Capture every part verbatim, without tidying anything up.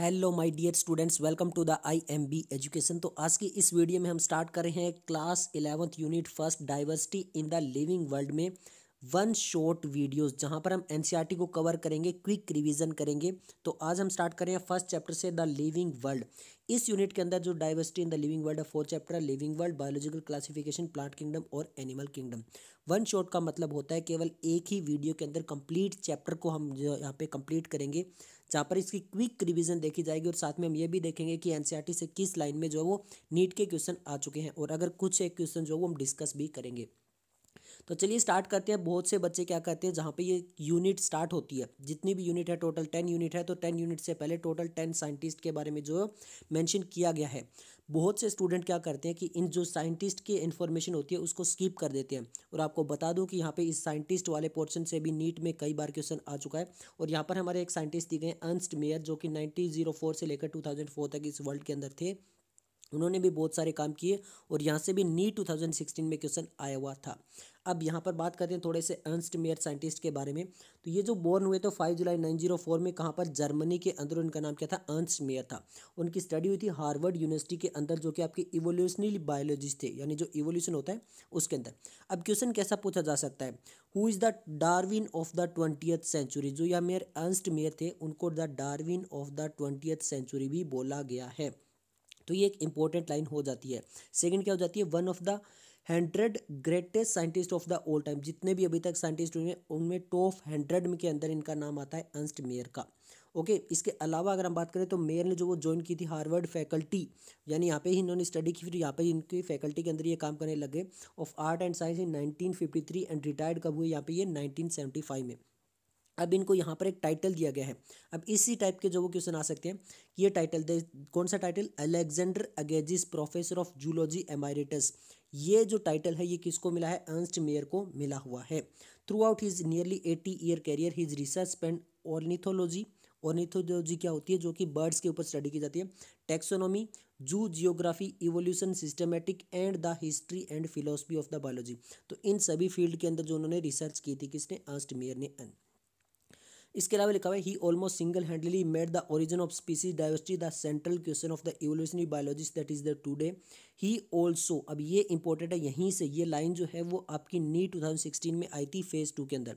Hello my dear students, welcome to the IMB education. तो आज की इस वीडियो में हम स्टार्ट कर रहे हैं class eleventh unit first diversity in the living world में वन शॉर्ट वीडियोस, जहां पर हम एनसीईआरटी को कवर करेंगे, क्विक रिवीजन करेंगे। तो आज हम स्टार्ट करें फर्स्ट चैप्टर से द लिविंग वर्ल्ड। इस यूनिट के अंदर जो diversity in the living world है, four chapter living world, biological classification, plant kingdom और एनिमल किंगडम। वन शॉट का मतलब होता है केवल एक ही वीडियो के अंदर कंप्लीट चैप्टर को हम जो यहाँ पे कंप्लीट करेंगे, जहाँ पर इसकी क्विक रिवीजन देखी जाएगी और साथ में हम ये भी देखेंगे कि एनसीईआरटी से किस लाइन में जो है वो नीट के क्वेश्चन आ चुके हैं और अगर कुछ एक क्वेश्चन जो वो हम डिस्कस भी करेंगे। तो चलिए स्टार्ट करते हैं। बहुत से बच्चे क्या करते हैं, जहाँ पे ये यूनिट स्टार्ट होती है, जितनी भी यूनिट है टोटल टेन यूनिट है, तो टेन यूनिट से पहले टोटल टेन साइंटिस्ट के बारे में जो मेंशन किया गया है, बहुत से स्टूडेंट क्या करते हैं कि इन जो साइंटिस्ट की इन्फॉर्मेशन होती है उसको स्किप कर देते हैं। और आपको बता दूं कि यहाँ पे इस साइंटिस्ट वाले पोर्शन से भी नीट में कई बार क्वेश्चन आ चुका है। और यहाँ पर हमारे एक साइंटिस्ट दिए गए अर्न्स्ट मेयर, जो कि नाइनटीन ओ फोर से लेकर टू थाउजेंड फोर तक इस वर्ल्ड के अंदर थे। उन्होंने भी बहुत सारे काम किए और यहाँ से भी नीट टू थाउजेंड सिक्सटीन में क्वेश्चन आया हुआ था। अब यहाँ पर बात करते हैं थोड़े से अर्न्स्ट मेयर साइंटिस्ट के बारे में। तो ये जो बोर्न हुए तो फाइव जुलाई नाइनटीन ओ फोर में कहाँ पर जर्मनी के अंदर, उनका नाम क्या था, अर्न्स्ट मेयर था। उनकी स्टडी हुई थी हार्वर्ड यूनिवर्सिटी के अंदर, जो कि आपके इवोल्यूशनरी बायोलॉजिस्ट थे, यानी जो इवोल्यूशन होता है उसके अंदर। अब क्वेश्चन कैसा पूछा जा सकता है, who is the Darwin of the twentieth century. जो यह मेयर अर्न्स्ट मेयर थे, उनको the Darwin of the twentieth century भी बोला गया है। तो ये एक इंपॉर्टेंट लाइन हो जाती है। सेकंड क्या हो जाती है, one of the hundred greatest scientist of the old time. जितने भी अभी तक साइंटिस्ट हुए हैं उनमें टॉप हंड्रेड में के अंदर इनका नाम आता है अर्न्स्ट मेयर का। ओके okay, इसके अलावा अगर हम बात करें तो मेयर ने जो वो ज्वाइन की थी हार्वर्ड फैकल्टी, यानी यहाँ पे ही इन्होंने स्टडी की, फिर यहाँ पे इनकी फैकल्टी के अंदर ये काम करने लगे, of art and science in nineteen fifty three, and retired कब हुए यहाँ पे ये नाइनटीन सेवेंटी फाइव में। अब इनको यहाँ पर एक टाइटल दिया गया है। अब इसी टाइप के जो वो क्वेश्चन आ सकते हैं, ये टाइटल दे, कौन सा title, Alexander Agassiz professor of zoology emeritus. ये जो टाइटल है ये किसको मिला है, अर्न्स्ट मेयर को मिला हुआ है। Throughout his nearly eighty year career his research spend ornithology, ornithology क्या होती है, जो कि बर्ड्स के ऊपर स्टडी की जाती है, taxonomy, zoo geography, evolution, systematic and the history and philosophy of the biology. तो इन सभी फील्ड के अंदर जो उन्होंने रिसर्च की थी, किसने, अर्न्स्ट मेयर ने। इसके अलावा लिखा हुआ है, he almost single handedly made the origin of species diversity the central question of the evolutionary biologist that is the today. He also, अब ये इंपॉर्टेंट है, यहीं से ये लाइन जो है वो आपकी नीट टू थाउजेंड सिक्सटीन में आई थी फेज टू के अंदर।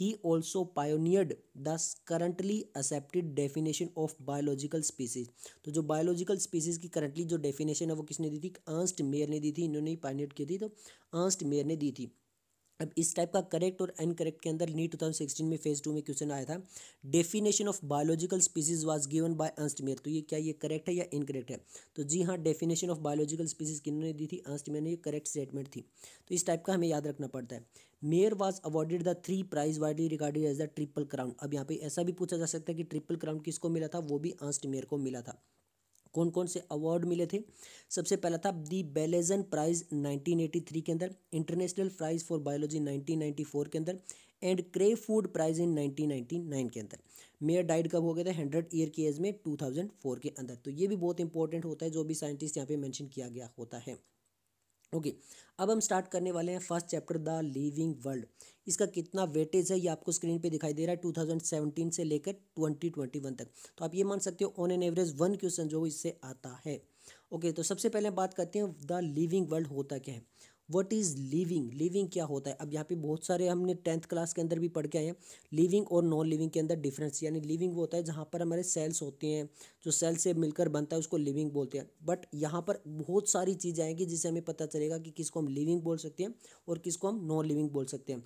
He also pioneered the currently accepted definition of biological species. तो जो बायोलॉजिकल स्पीसीज की करंटली जो डेफिनेशन है वो किसने दी थी, अर्न्स्ट मेयर ने दी थी। इन्होंने ही पायोनियर की थी, तो अर्न्स्ट मेयर ने दी थी। अब इस टाइप का करेक्ट और इनकरेक्ट के अंदर नीट टू थाउजेंड सिक्सटीन में फेज टू में क्वेश्चन आया था, definition of biological species was given by Ernst Mayr. तो ये क्या, ये करेक्ट है या इनकरेक्ट है? तो जी हाँ, डेफिनेशन ऑफ बायोलॉजिकल स्पीसीज किन्होंने दी थी, अर्न्स्ट मेयर ने, ये करेक्ट स्टेटमेंट थी। तो इस टाइप का हमें याद रखना पड़ता है। Mayr was awarded the three prize widely regarded as the triple crown. अब यहाँ पे ऐसा भी पूछा जा सकता है कि ट्रिपल क्राउन किसको मिला था, वो भी अर्न्स्ट मेयर को मिला था। कौन कौन से अवार्ड मिले थे, सबसे पहला था the Balzan prize nineteen eighty three के अंदर, international prize for biology nineteen ninety four के अंदर, and Crafoord prize in nineteen ninety nine के अंदर। मेयर डाइड कब हो गए थे, हंड्रेड ईयर की एज में टू थाउजेंड फोर के अंदर। तो ये भी बहुत इंपॉर्टेंट होता है, जो भी साइंटिस्ट यहाँ पे मेंशन किया गया होता है। ओके okay, अब हम स्टार्ट करने वाले हैं first chapter the living world. इसका कितना वेटेज है ये आपको स्क्रीन पे दिखाई दे रहा है, टू थाउजेंड सेवेंटीन से लेकर ट्वेंटी ट्वेंटी वन तक। तो आप ये मान सकते हो on an average one question जो इससे आता है। ओके okay, तो सबसे पहले बात करते हैं द लिविंग वर्ल्ड होता क्या है, व्हाट इज़ लिविंग, लिविंग क्या होता है। अब यहाँ पे बहुत सारे हमने टेंथ क्लास के अंदर भी पढ़ के आए हैं लिविंग और नॉन लिविंग के अंदर डिफरेंस। यानी लिविंग वो होता है जहाँ पर हमारे सेल्स होते हैं, जो सेल से मिलकर बनता है उसको लिविंग बोलते हैं। बट यहाँ पर बहुत सारी चीज़ें आएंगी जिससे हमें पता चलेगा कि किसको हम लिविंग बोल सकते हैं और किसको हम नॉन लिविंग बोल सकते हैं।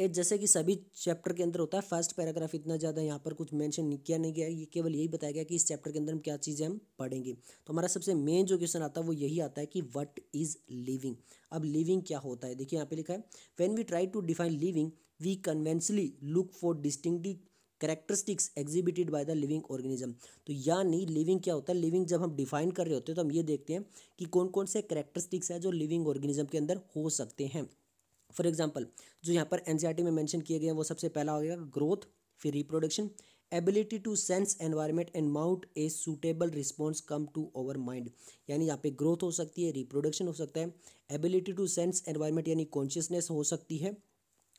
एक जैसे कि सभी चैप्टर के अंदर होता है, फर्स्ट पैराग्राफ इतना ज़्यादा यहाँ पर कुछ मेंशन किया नहीं गया, ये केवल यही बताया गया कि इस चैप्टर के अंदर हम क्या चीज़ें हम पढ़ेंगे। तो हमारा सबसे मेन जो क्वेश्चन आता है वो यही आता है कि व्हाट इज़ लिविंग। अब लिविंग क्या होता है, देखिए यहाँ पे लिखा है, when we try to define living we conventionally look for distinctive characteristics exhibited by the living organism. तो यानी लिविंग क्या होता है, लिविंग जब हम डिफाइन कर रहे होते हैं तो हम ये देखते हैं कि कौन कौन से कैरेक्टरिस्टिक्स है जो लिविंग ऑर्गेनिज्म के अंदर हो सकते हैं। फॉर एग्जाम्पल जो यहाँ पर एनसीईआरटी में मेंशन किए गए हैं वो सबसे पहला हो गया ग्रोथ, फिर reproduction, ability to sense environment and mount a suitable response come to our mind. यानी यहाँ पे ग्रोथ हो सकती है, रिप्रोडक्शन हो सकता है, एबिलिटी टू सेंस एनवायरनमेंट यानी कॉन्शियसनेस हो सकती है,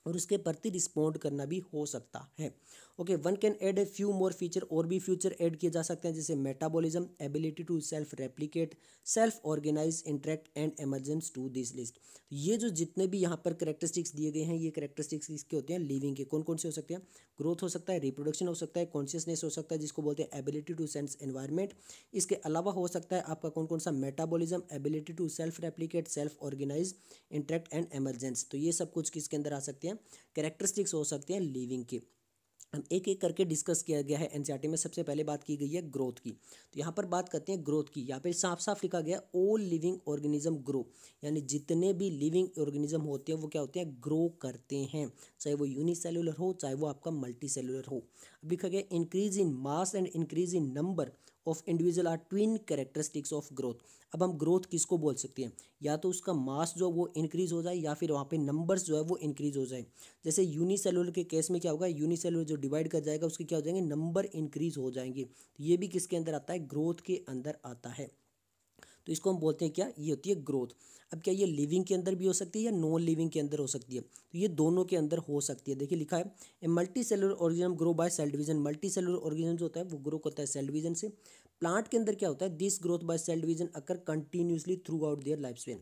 और उसके प्रति रिस्पॉन्ड करना भी हो सकता है। Okay, one can add a few more feature, और भी फ्यूचर ऐड किए जा सकते हैं, जैसे metabolism, ability to self replicate, self organise, interact and emergence to this list. ये जो जितने भी यहाँ पर करेक्टरिस्टिक्स दिए गए हैं, ये करेक्टरिस्टिक्स इसके होते हैं लिविंग के। कौन कौन से हो सकते हैं? ग्रोथ हो सकता है, रिप्रोडक्शन हो सकता है, कॉन्शियसनेस हो सकता है जिसको बोलते हैं एबिलिटी टू सेंस एनवायरमेंट, इसके अलावा हो सकता है आपका कौन कौन सा metabolism, ability to self replicate, self organise, interact and emergence. तो ये सब कुछ किसके अंदर आ सकते हैं? करेक्टरिस्टिक्स हो सकते हैं लिविंग के। हम एक एक करके डिस्कस किया गया है एनसीईआरटी में। सबसे पहले बात की गई है ग्रोथ की, तो यहाँ पर बात करते हैं ग्रोथ की। यहाँ पे साफ साफ लिखा गया ऑल लिविंग ऑर्गेनिज्म ग्रो, यानी जितने भी लिविंग ऑर्गेनिज्म होते हैं वो क्या होते हैं? ग्रो करते हैं, चाहे वो यूनिसेलुलर हो, चाहे वो आपका मल्टीसेलुलर हो। अब लिखा गया increase in mass and increase in number of individual are twin characteristics of growth. अब हम ग्रोथ किसको बोल सकते हैं? या तो उसका मास जो वो इंक्रीज हो जाए, या फिर वहाँ पे नंबर्स जो है वो इंक्रीज हो जाए। जैसे यूनिसेलुलर के केस में क्या होगा, यूनिसेलुलर जो डिवाइड कर जाएगा उसके क्या हो जाएंगे? नंबर इंक्रीज हो जाएंगे। तो ये भी किसके अंदर आता है? ग्रोथ के अंदर आता है। तो इसको हम बोलते हैं क्या? ये होती है ग्रोथ। अब क्या ये लिविंग के अंदर भी हो सकती है या नॉन लिविंग के अंदर हो सकती है? तो ये दोनों के अंदर हो सकती है। देखिए लिखा है a multi cellular organism grow by cell division. Multi cellular organism जो होता है वो ग्रो करता है सेल डिवीजन से। प्लांट के अंदर क्या होता है? This growth by cell division occur continuously throughout their life span.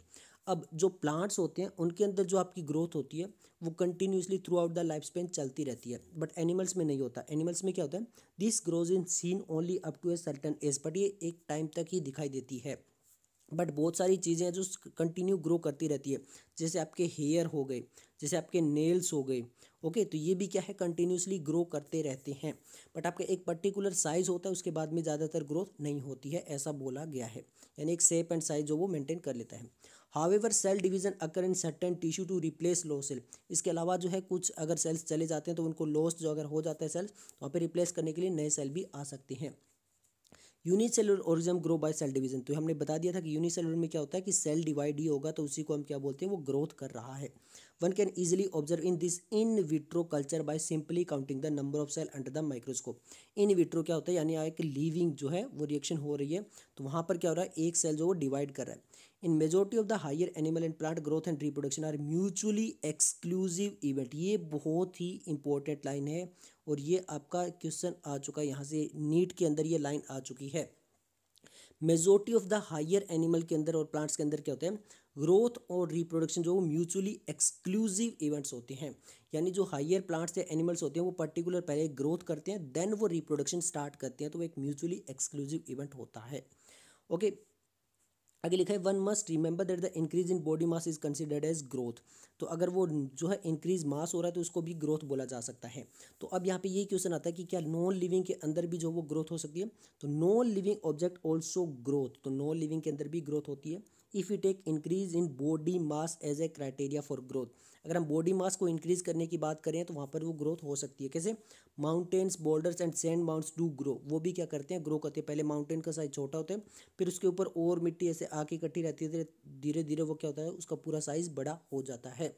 अब जो प्लांट्स होते हैं उनके अंदर जो आपकी ग्रोथ होती है वो continuously throughout the life span चलती रहती है, बट एनिमल्स में नहीं होता। एनिमल्स में क्या होता है? This growth in seen only up to a certain age, but ये एक टाइम तक ही दिखाई देती है। बट बहुत सारी चीज़ें हैं जो कंटिन्यू ग्रो करती रहती है, जैसे आपके हेयर हो गए, जैसे आपके नेल्स हो गए, ओके। तो ये भी क्या है? कंटिन्यूसली ग्रो करते रहते हैं, बट आपका एक पर्टिकुलर साइज़ होता है, उसके बाद में ज़्यादातर ग्रोथ नहीं होती है, ऐसा बोला गया है। यानी एक शेप एंड साइज जो वो मेंटेन कर लेता है। However cell division occur in certain tissue to replace low cell. इसके अलावा जो है कुछ अगर सेल्स चले जाते हैं तो उनको लॉस जो अगर हो जाता है सेल्स, तो वहाँ पर रिप्लेस करने के लिए नए सेल भी आ सकते हैं। Unicellular organism grow by cell division, तो हमने बता दिया था कि यूनिसेलुलर में क्या होता है कि सेल डिवाइड ही होगा, तो उसी को हम क्या बोलते हैं? वो ग्रोथ कर रहा है। One can easily observe in this in vitro culture by simply counting the number of cell under the microscope. In vitro क्या होता है? यानी एक लिविंग जो है वो रिएक्शन हो रही है, तो वहाँ पर क्या हो रहा है? एक सेल जो वो डिवाइड कर रहा है। In majority of the higher animal and plant growth and reproduction are mutually exclusive event. ये बहुत ही इंपॉर्टेंट लाइन है, और ये आपका क्वेश्चन आ चुका है यहाँ से, नीट के अंदर ये लाइन आ चुकी है। Majority of the higher animal के अंदर और प्लांट्स के अंदर क्या होते हैं? ग्रोथ और रिप्रोडक्शन जो म्यूचुअली एक्सक्लूसिव इवेंट्स होते हैं। यानी जो हायर प्लांट्स या एनिमल्स होते हैं वो पर्टिकुलर पहले ग्रोथ करते हैं, देन वो रिप्रोडक्शन स्टार्ट करते हैं, तो वो एक म्यूचुअली एक्सक्लूसिव इवेंट होता है। ओके, आगे लिखा है one must remember that the increase in body mass is considered as growth. तो अगर वो जो है इंक्रीज मास हो रहा है तो उसको भी ग्रोथ बोला जा सकता है। तो अब यहाँ पे यही क्वेश्चन आता है कि क्या नॉन लिविंग के अंदर भी जो वो ग्रोथ हो सकती है? तो non living object also growth, तो नॉन लिविंग के अंदर भी ग्रोथ होती है। If you take increase in body mass as a criteria for growth, अगर हम बॉडी मास को इंक्रीज करने की बात करें तो वहाँ पर वो ग्रोथ हो सकती है। कैसे? Mountains, boulders and sand mounts do grow, वो भी क्या करते हैं? ग्रो करते हैं। पहले माउंटेन का साइज छोटा होता है, फिर उसके ऊपर और मिट्टी ऐसे आके इकट्ठी रहती है, धीरे धीरे वो क्या होता है? उसका पूरा साइज बड़ा हो जाता है।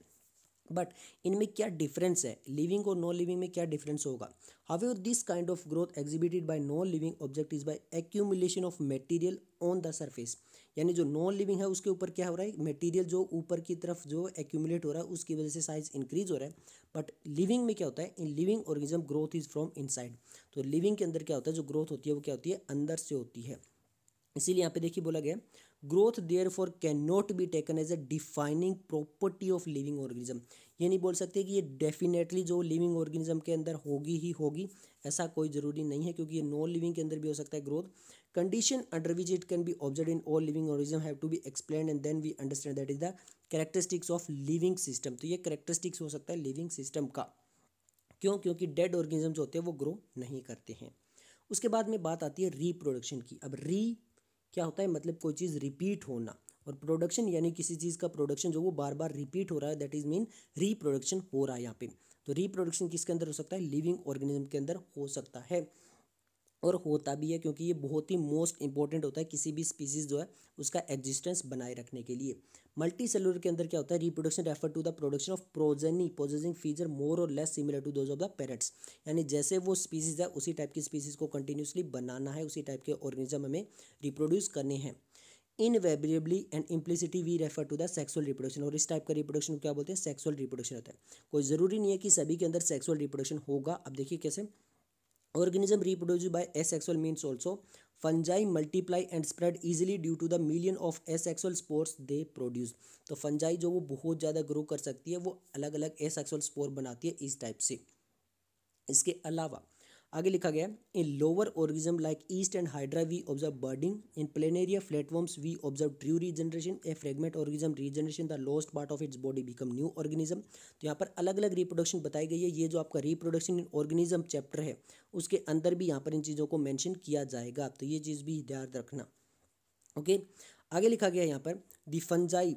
बट इनमें क्या डिफरेंस है? लिविंग और नॉन लिविंग में क्या डिफरेंस होगा? However this kind of growth exhibited by non living object is by accumulation of material on the surface. यानी जो नॉन लिविंग है उसके ऊपर क्या हो रहा है? मटेरियल जो ऊपर की तरफ जो एक्यूमुलेट हो रहा है उसकी वजह से साइज इंक्रीज हो रहा है। बट लिविंग में क्या होता है? In living organism growth is from inside. तो लिविंग के अंदर क्या होता है? जो ग्रोथ होती है वो क्या होती है? अंदर से होती है। इसीलिए यहाँ पे देखिए बोला गया growth therefore can not be taken as a defining property of living organism. ये नहीं बोल सकते कि ये डेफिनेटली जो लिविंग ऑर्गेनिज्म के अंदर होगी ही होगी, ऐसा कोई ज़रूरी नहीं है, क्योंकि ये नॉन लिविंग के अंदर भी हो सकता है growth. Condition under which it can be observe in all living organism have to be explain and then we understand that is the characteristics of living system. तो ये कैरेक्टरिस्टिक्स हो सकता है लिविंग सिस्टम का। क्यों? क्योंकि डेड ऑर्गेनिज्म जो होते हैं वो ग्रो नहीं करते हैं। उसके बाद में बात आती है रिप्रोडक्शन की। अब री क्या होता है? मतलब कोई चीज़ रिपीट होना, और प्रोडक्शन यानी किसी चीज़ का प्रोडक्शन जो वो बार बार रिपीट हो रहा है, दैट इज मीन रीप्रोडक्शन हो रहा है यहाँ पे। तो रीप्रोडक्शन किसके अंदर हो सकता है? लिविंग ऑर्गेनिज्म के अंदर हो सकता है, और होता भी है, क्योंकि ये बहुत ही मोस्ट इंपॉर्टेंट होता है किसी भी स्पीसीज जो है उसका एग्जिस्टेंस बनाए रखने के लिए। मल्टी सेलुलर के अंदर क्या होता है? Reproduction refer to the production of progeny possessing feature more और less similar to those of the parents. यानी जैसे वो स्पीसीज है उसी टाइप की स्पीसीज को कंटिन्यूसली बनाना है, उसी टाइप के ऑर्गेनिज्म हमें रिप्रोड्यूस करने हैं। Invariably and implicitly we refer to the sexual reproduction, और इस टाइप का रिप्रोडक्शन क्या बोलते हैं? सेक्सुअल रिप्रोडक्शन होता है। कोई ज़रूरी नहीं है कि सभी के अंदर सेक्सुअल रिप्रोडक्शन होगा। अब देखिए कैसे, Organism reproduces by asexual means also. Fungi multiply and spread easily due to the million of asexual spores they produce. तो फंजाई जो वो बहुत ज़्यादा ग्रो कर सकती है वो अलग अलग asexual स्पोर बनाती है इस टाइप से. इसके अलावा आगे लिखा गया in lower organism like yeast and hydra we observe budding. In planaria flatworms we observe true regeneration. A fragment organism regeneration the lost part of its body become new organism. तो यहाँ पर अलग अलग reproduction बताई गई है. ये जो आपका रिप्रोडक्शन इन ऑर्गेनिज्म चैप्टर है उसके अंदर भी यहाँ पर इन चीज़ों को मैंशन किया जाएगा, तो ये चीज़ भी ध्यान रखना. ओके, आगे लिखा गया यहाँ पर the fungi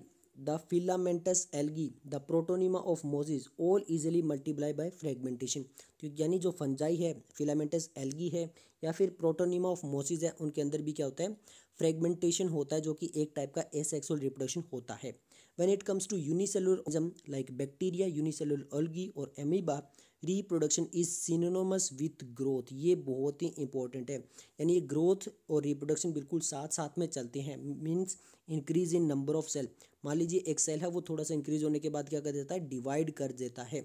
the filamentous algae the protonema of mosses all easily multiply by fragmentation. तो यानी जो फंजाई है, फिलामेंटस एल्गी है या फिर प्रोटोनिमा ऑफ मोजिस है, उनके अंदर भी क्या होता है, फ्रेगमेंटेशन होता है, जो कि एक टाइप का एसेक्सुअल रिप्रोडक्शन होता है. When it comes to unicellular organism like bacteria unicellular algae और amoeba reproduction is synonymous with growth. ये बहुत ही इंपॉर्टेंट है, यानी ये ग्रोथ और रिप्रोडक्शन बिल्कुल साथ साथ में चलते हैं. Means increase in number of cell. मान लीजिए एक सेल है वो थोड़ा सा इंक्रीज होने के बाद क्या कर देता है, डिवाइड कर देता है,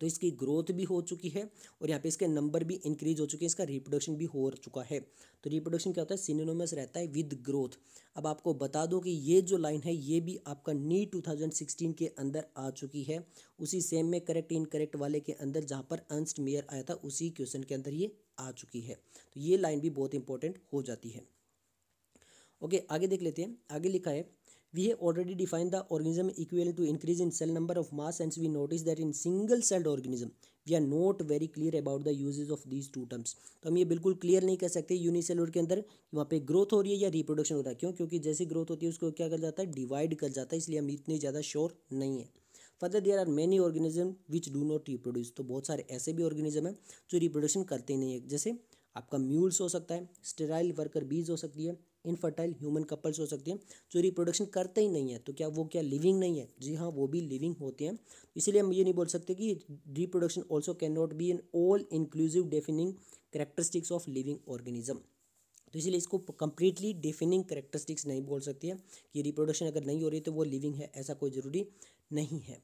तो इसकी ग्रोथ भी हो चुकी है और यहाँ पे इसके नंबर भी इंक्रीज हो चुके हैं, इसका रिप्रोडक्शन भी हो चुका है. तो रिप्रोडक्शन क्या होता है, सिनोनिमस रहता है विद ग्रोथ. अब आपको बता दूं कि ये जो लाइन है ये भी आपका नीट दो हज़ार सोलह के अंदर आ चुकी है, उसी सेम में करेक्ट इनकरेक्ट वाले के अंदर जहाँ पर अर्न्स्ट मेयर आया था उसी क्वेश्चन के अंदर ये आ चुकी है. तो ये लाइन भी बहुत इंपॉर्टेंट हो जाती है. ओके, आगे देख लेते हैं. आगे लिखा है we have already defined the organism equivalent to increase in cell number of mass, and we notice that in single celled organism we are not very clear about the uses of these two terms. तो हम ये बिल्कुल clear नहीं कर सकते unicellular के अंदर कि वहाँ पे ग्रोथ हो रही है या रिप्रोडक्शन हो रहा है. क्यों? क्योंकि जैसे ग्रोथ होती है उसको क्या कर जाता है, डिवाइड कर जाता है, इसलिए हम इतने ज़्यादा श्योर नहीं है. Further there are many organism which do not reproduce. तो बहुत सारे ऐसे भी ऑर्गेनिज्म हैं जो रिप्रोडक्शन करते नहीं है, जैसे आपका म्यूल्स हो सकता है, स्टेराइल वर्कर बीज हो सकती है, इनफर्टाइल ह्यूमन कपल्स हो सकते हैं जो रिप्रोडक्शन करते ही नहीं है. तो क्या वो क्या लिविंग नहीं है? जी हाँ, वो भी लिविंग होते हैं. इसीलिए हम ये नहीं बोल सकते कि reproduction also can not be an all inclusive defining characteristics of living organism. तो इसलिए इसको कंप्लीटली डेफिनिंग करेक्टरिस्टिक्स नहीं बोल सकती है कि रिप्रोडक्शन अगर नहीं हो रही तो वो लिविंग है, ऐसा कोई ज़रूरी नहीं है.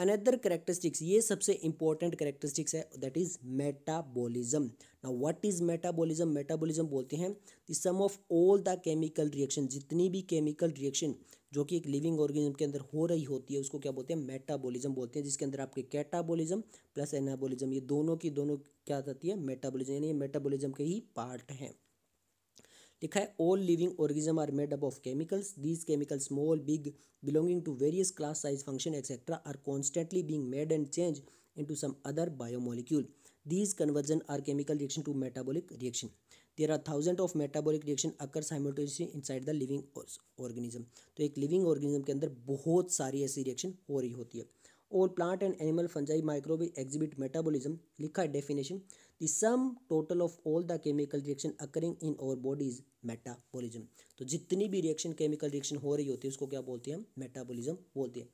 अनदर करेक्टरिस्टिक्स, ये सबसे इंपॉर्टेंट करेक्टरिस्टिक्स है, that is metabolism. Now what is metabolism? Metabolism बोलते हैं the sum of all the chemical reaction. जितनी भी केमिकल रिएक्शन जो कि एक लिविंग ऑर्गेनिज्म के अंदर हो रही होती है उसको क्या बोलते हैं, मेटाबॉलिज्म बोलते हैं, जिसके अंदर आपके कैटाबॉलिज्म प्लस एनाबॉलिज्म ये दोनों की दोनों क्या आती है, मेटाबॉलिज्म, यानी मेटाबॉलिज्म के ही पार्ट हैं. लिखा है all living organism are made up of chemicals. These chemicals small big belonging to various class size function etcetera are constantly being made and change into some other biomolecule. These conversion are chemical reaction to metabolic reaction. There are thousand of metabolic reaction occur simultaneously inside the living organism. तो एक living organism के अंदर बहुत सारी ऐसी reaction हो रही होती है. All plant and animal fungi microbe exhibit metabolism. लिखा है definition, the sum total of all the chemical reaction occurring in our body is metabolism. तो जितनी भी reaction chemical reaction हो रही होती है उसको क्या बोलते हैं, metabolism बोलते हैं.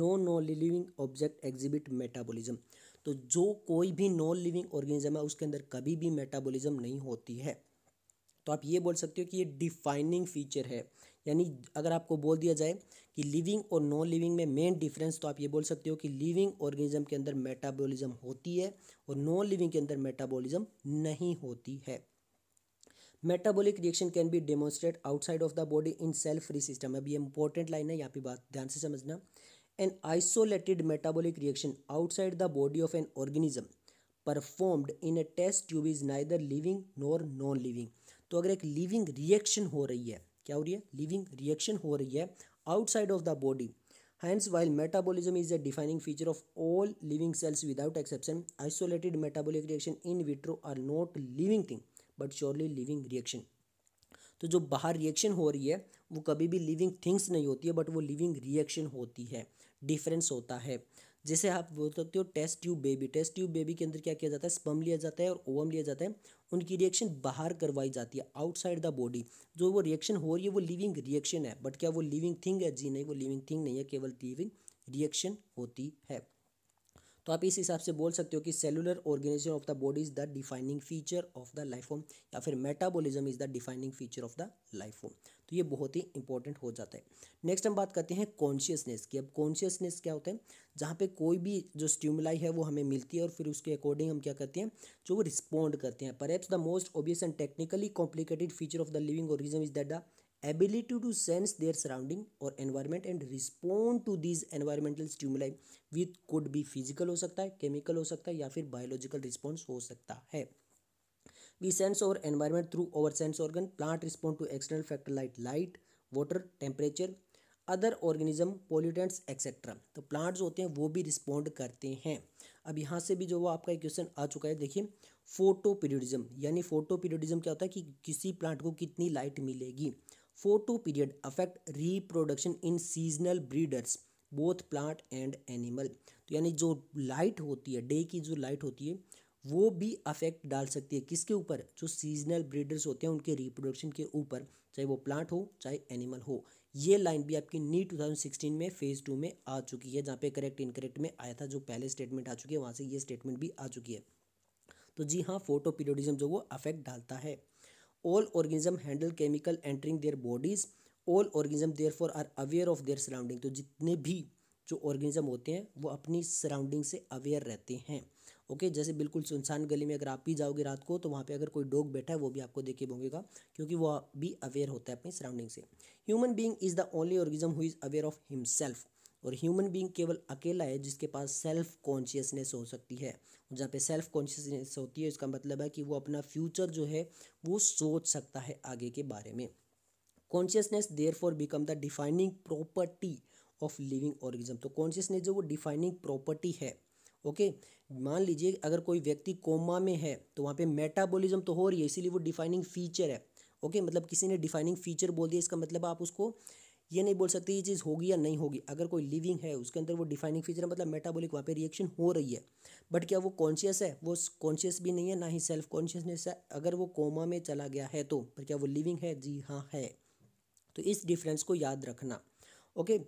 No non living object exhibit metabolism. तो जो कोई भी non living organism है उसके अंदर कभी भी metabolism नहीं होती है. तो आप ये बोल सकते हो कि ये डिफाइनिंग फीचर है, यानी अगर आपको बोल दिया जाए कि लिविंग और नॉन लिविंग में मेन डिफरेंस, तो आप ये बोल सकते हो कि लिविंग ऑर्गेनिज्म के अंदर मेटाबॉलिज्म होती है और नॉन लिविंग के अंदर मेटाबॉलिज्म नहीं होती है. Metabolic reaction can be demonstrate outside of the body in cell free system. अब ये इंपॉर्टेंट लाइन है, यहाँ पे बात ध्यान से समझना. An isolated metabolic reaction outside the body of an organism performed in a test tube is neither living nor non living. तो अगर एक लिविंग रिएक्शन हो रही है, क्या हो रही है, लिविंग रिएक्शन हो रही है outside of the body. Hence while metabolism is a defining feature of all living cells without exception. Isolated metabolic reaction in vitro are not living thing but surely living reaction. तो जो बाहर reaction हो रही है वो कभी भी living things नहीं होती है, बट वो लिविंग रिएक्शन होती है, डिफरेंस होता है. जैसे आप बोल सकते हो test tube baby, test tube baby के अंदर क्या किया जाता है, स्पर्म लिया जाता है और ओवम लिया जाता है, उनकी रिएक्शन बाहर करवाई जाती है आउटसाइड द बॉडी. जो वो रिएक्शन हो रही है वो लिविंग रिएक्शन है, बट क्या वो लिविंग थिंग है? जी नहीं, वो लिविंग थिंग नहीं है, केवल लिविंग रिएक्शन होती है. तो आप इस हिसाब से बोल सकते हो कि cellular organisation of the body is the defining feature of the life form, या फिर metabolism is the defining feature of the life form. तो ये बहुत ही इंपॉर्टेंट हो जाता है। नेक्स्ट हम बात करते हैं कॉन्शियसनेस की। अब कॉन्शियसनेस क्या होता है? जहाँ पे कोई भी जो स्टिमुलाई है वो हमें मिलती है और फिर उसके अकॉर्डिंग हम क्या करते हैं, जो वो रिस्पॉन्ड करते हैं। Perhaps the most obvious and technically complicated feature of the living organism is that the ability to sense their surrounding or environment and respond to these environmental stimuli with could be physical हो सकता है, chemical हो सकता है, या फिर biological response हो सकता है। We sense our environment through our sense organ. Plant respond to external factor like light, water, temperature, other organism, pollutants, etcetera. तो प्लांट्स होते हैं वो भी रिस्पॉन्ड करते हैं। अब यहाँ से भी जो वो आपका एक क्वेश्चन आ चुका है, देखिए फोटो पीरियडिज्म, यानी फोटो पीरियडिज्म क्या होता है कि किसी प्लांट को कितनी लाइट मिलेगी। Photoperiod affect reproduction in seasonal breeders both plant and animal. तो यानी जो लाइट होती है, डे की जो लाइट होती है, वो भी अफेक्ट डाल सकती है किसके ऊपर, जो सीजनल ब्रीडर्स होते हैं उनके रिप्रोडक्शन के ऊपर, चाहे वो प्लांट हो चाहे एनिमल हो। ये लाइन भी आपकी नीट टू थाउजेंड सिक्सटीन में फेज टू में आ चुकी है, जहाँ पे करेक्ट इनकरेक्ट में आया था, जो पहले स्टेटमेंट आ चुकी है वहाँ से ये स्टेटमेंट भी आ चुकी है। तो जी हाँ, फोटो पीरियडिज्म जो वो अफेक्ट डालता है। All organism handle chemical entering their bodies. All organism therefore are aware of their surrounding. तो जितने भी जो organism होते हैं वो अपनी surrounding से aware रहते हैं। ओके okay, जैसे बिल्कुल सुनसान गली में अगर आप भी जाओगे रात को, तो वहाँ पे अगर कोई डॉग बैठा है वो भी आपको देखे होंगेगा, क्योंकि वो भी aware होता है अपनी सराउंडिंग से। Human being is the only organism who is aware of himself, और ह्यूमन बींग केवल अकेला है जिसके पास सेल्फ कॉन्शियसनेस हो सकती है। जहाँ पे सेल्फ कॉन्शियसनेस होती है, इसका मतलब है कि वो अपना फ्यूचर जो है वो सोच सकता है आगे के बारे में। Consciousness therefore become the defining property of living organism. तो कॉन्शियसनेस जो वो डिफाइनिंग प्रॉपर्टी है। Okay okay? मान लीजिए अगर कोई व्यक्ति कोमा में है तो वहाँ पे मेटाबॉलिज्म तो हो रही है, इसीलिए वो डिफाइनिंग फीचर है। Okay okay? मतलब किसी ने डिफाइनिंग फीचर बोल दिया, इसका मतलब आप उसको ये नहीं बोल सकते ये चीज़ होगी या नहीं होगी। अगर कोई लिविंग है उसके अंदर वो डिफाइनिंग फीचर, मतलब मेटाबॉलिक वहाँ पे रिएक्शन हो रही है, बट क्या वो कॉन्शियस है? वो कॉन्शियस भी नहीं है, ना ही सेल्फ कॉन्शियसनेस है। अगर वो कोमा में चला गया है तो, पर क्या वो लिविंग है? जी हाँ है। तो इस डिफरेंस को याद रखना। ओके,